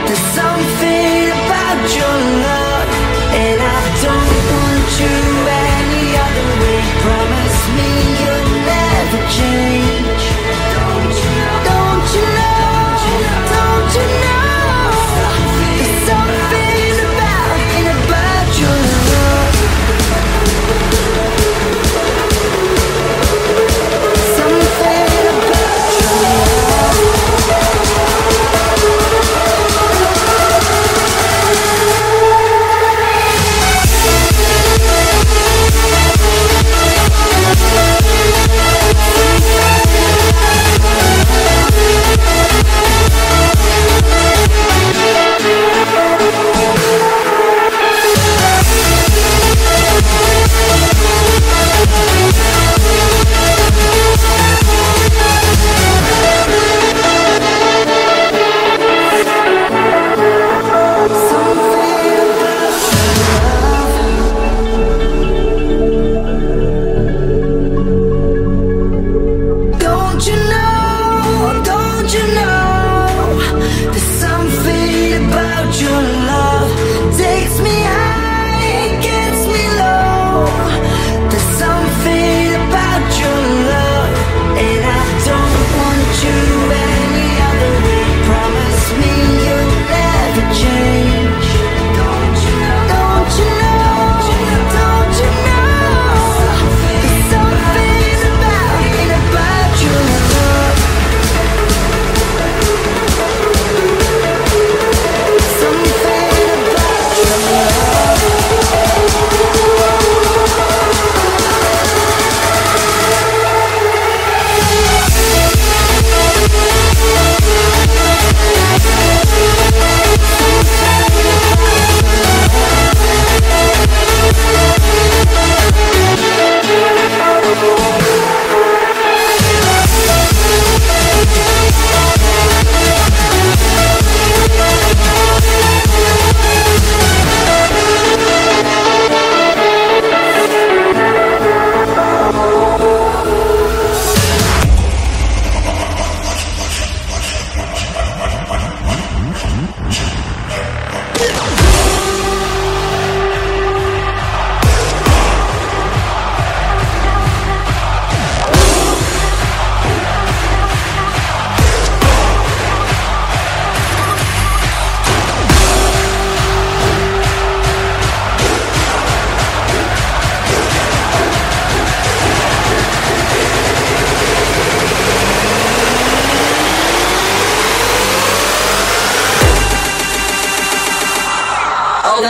There's something about your love, and I don't want you any other way. Promise me you'll never change. Don't you know, don't you know, don't you know,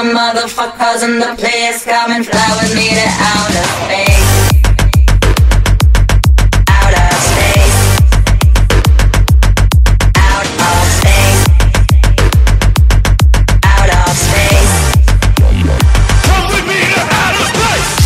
motherfuckers in the place, come and fly with me to outer space, outer space, out of space, out of space. Come with me to outer space.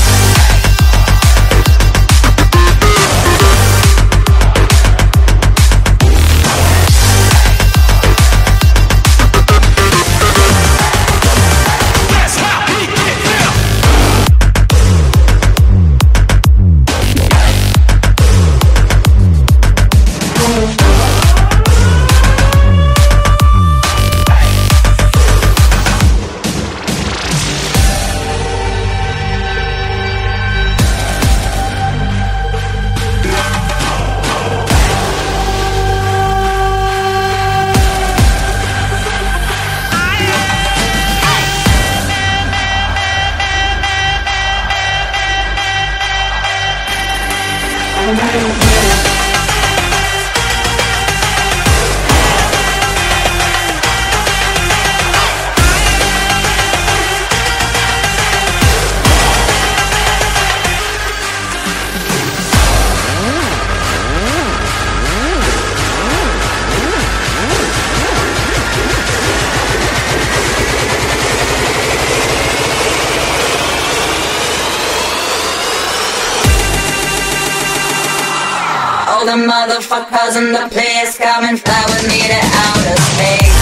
all the motherfuckers in the place. Come and fly with me to outer space.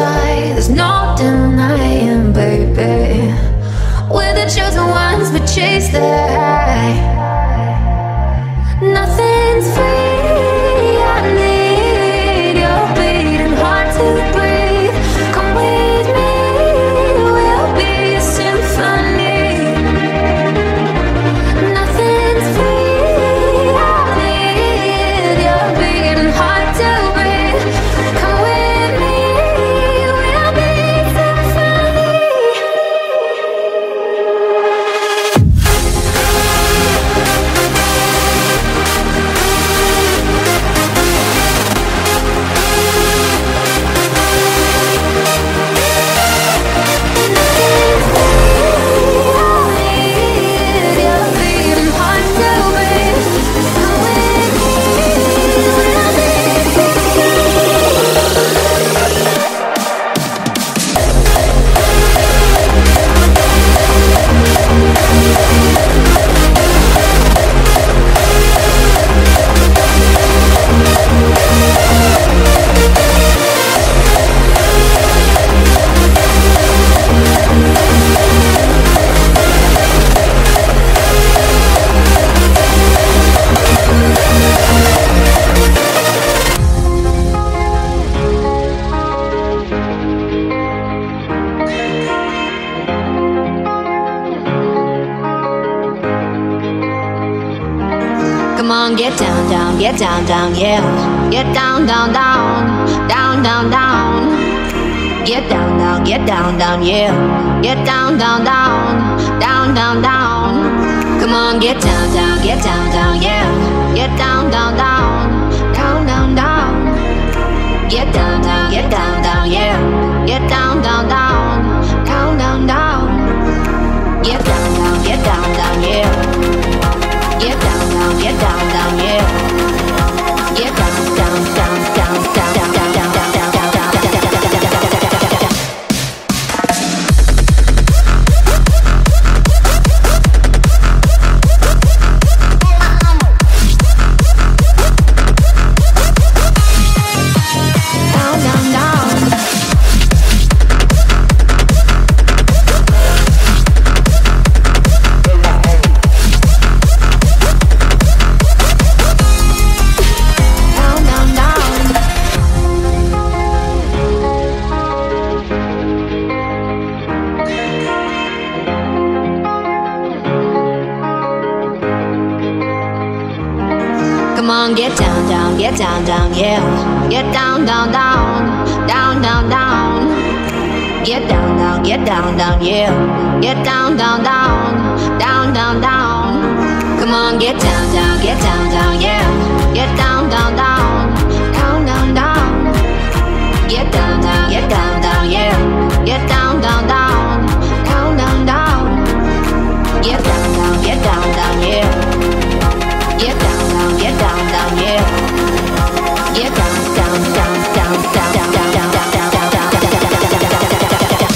sky. There's no denying, baby. We're the chosen ones, we chase the high. Nothing's free, I need your beating heart to breathe. Come with me, we'll be a symphony. Nothing's free, I need your beating heart to breathe. Come on, get down, down, get down, down, yeah. Get down, down, down, down, down, down. Get down, down, get down, down, yeah. Get down, down, down, down, down, down. Come on, get down, down, get down, down, yeah. Get down, down, down, down, down, down. Get down, down, get down, down, yeah. Get down, down, down, down, down, down. Get down, down, get down, down, yeah. Get down, down, get down, down, yeah. Get down, down, down, down, down, down, down, down, down, down. Get down, down, get down, down, yeah. Get down, down, down, down, down, down. Get down, down, get down, down, yeah. Get down, down, down, down, down, down. Come on, get down, down, get down, down, yeah. Get down, down, down, down, down, down. Get down, down, get down, down, yeah. Get down, down, down, down, down, down. Get down, down, get down, down, yeah. Get down. Get down, down, yeah. Get down, down, down, down, down, down, down, down, down, down, down, down, down, down, down, down, down, down.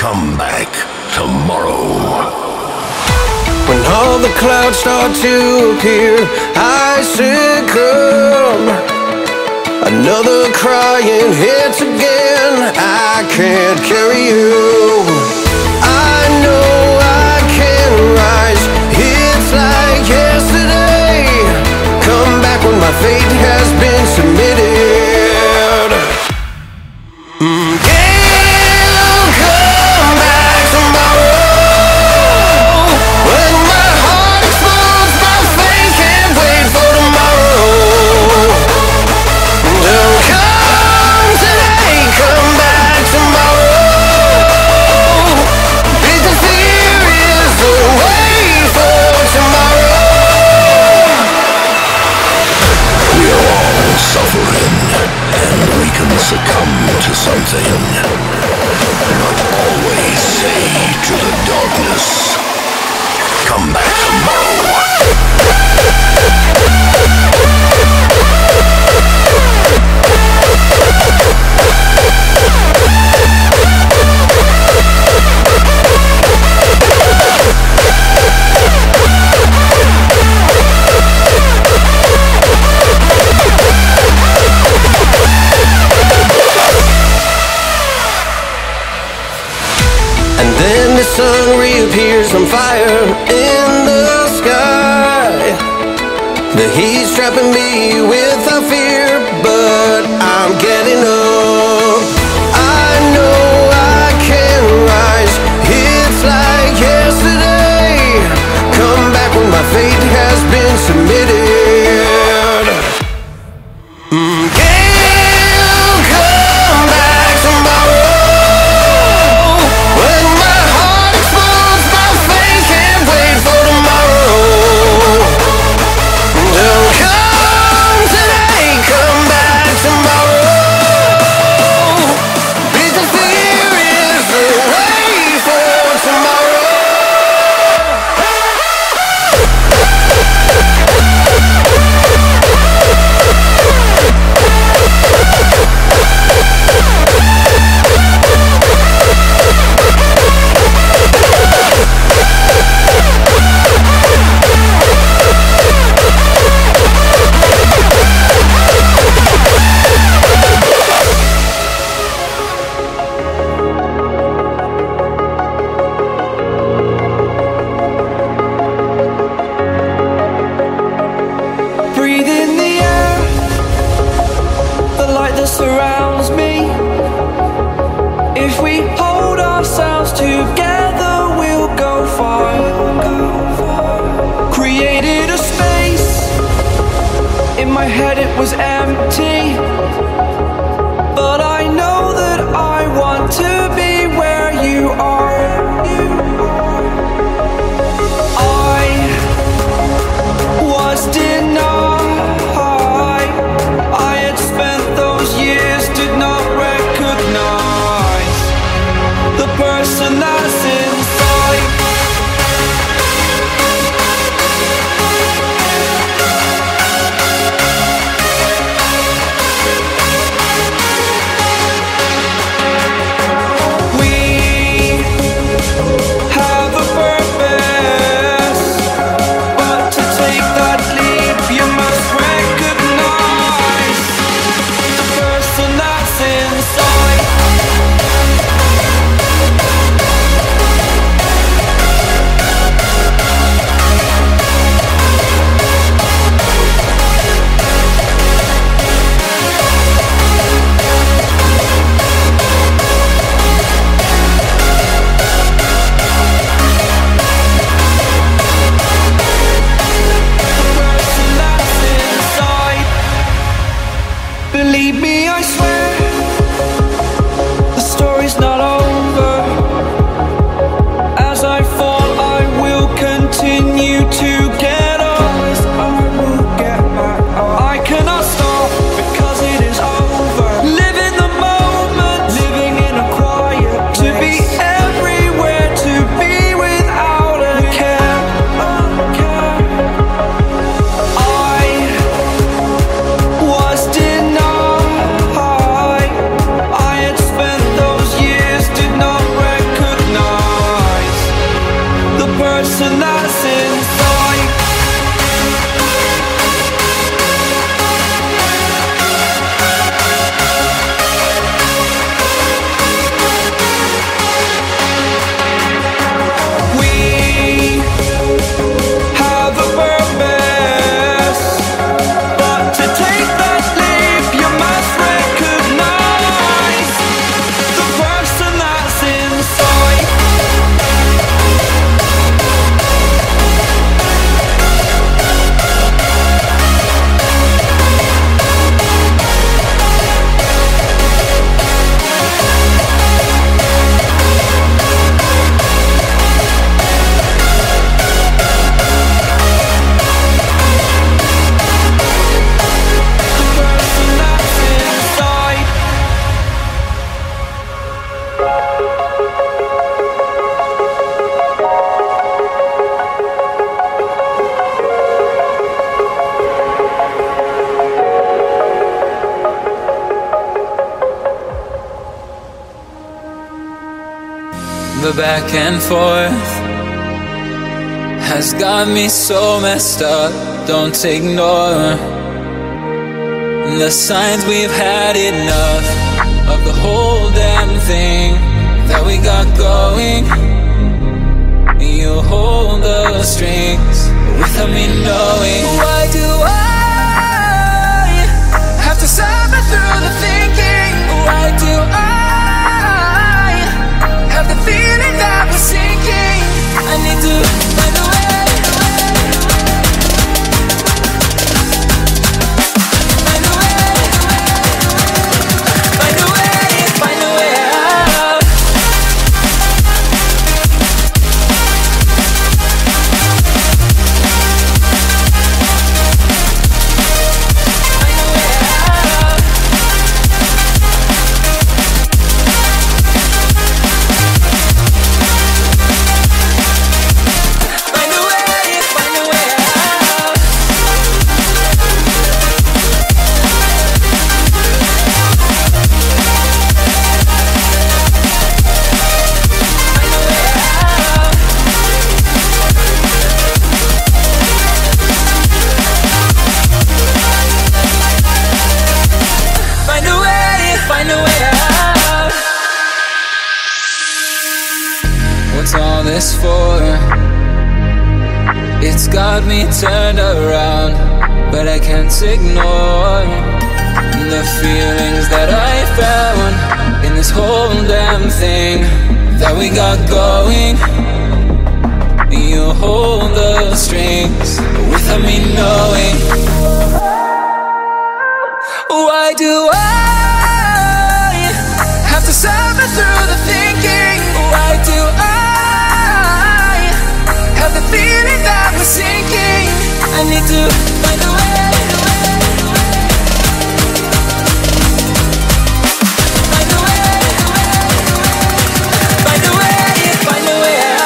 Come back tomorrow. When all the clouds start to appear, I succumb. Another crying hits again, I can't carry you. I know I can rise, it's like yesterday. Come back when my fate has been submitted. Succumb to something, but always say to the darkness, come back tomorrow. Sun reappears on fire in the sky. The heat's trapping me with a fear, but I'm getting up. I know I can rise, it's like yesterday. Come back when my fate has been submitted. the back and forth has got me so messed up. Don't ignore the signs, we've had enough of the whole damn thing that we got going. You hold the strings without me knowing. Why do I have to suffer through the thinking? Why do I have the feeling that we're sinking? I need to find a way. It's got me turned around, but I can't ignore the feelings that I found in this whole damn thing that we got going. You hold the strings without me knowing. Why do I have to suffer through the thinking? Why do I have the feeling that we're sinking? I need to find a way. Find a way. Find a way. Find a way out. Find a way out.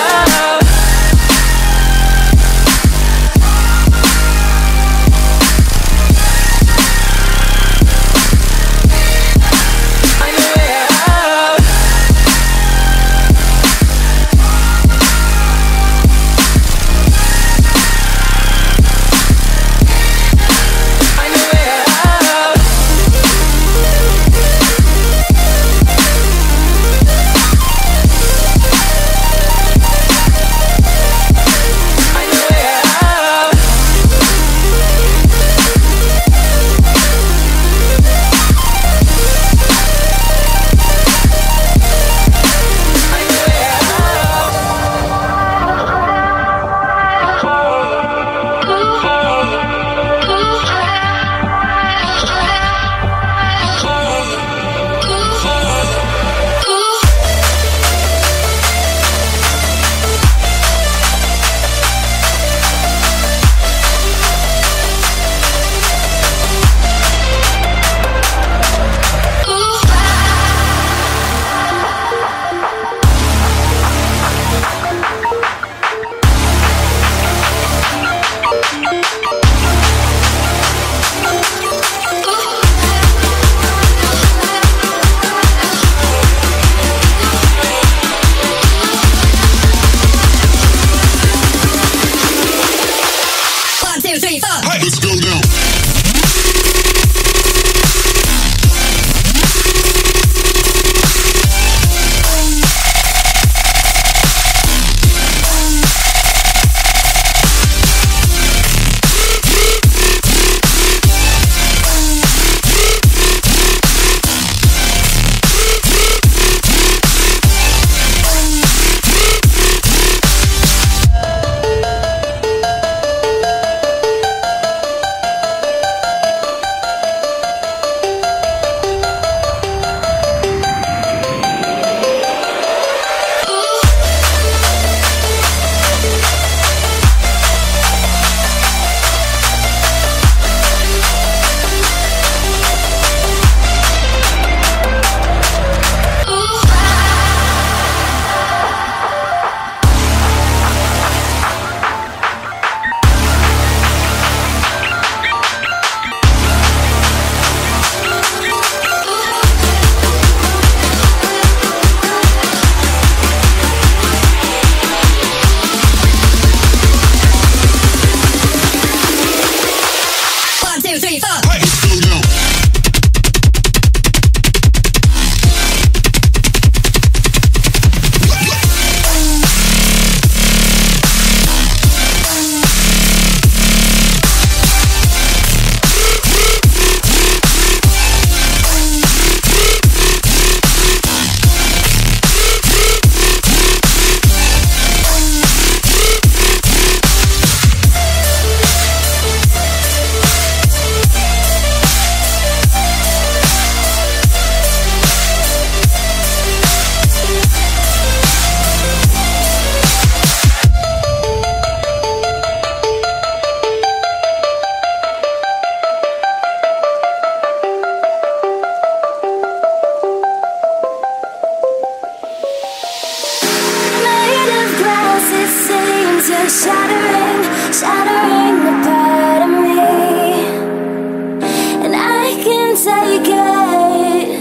can take it.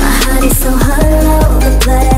My heart is so hollow, the place.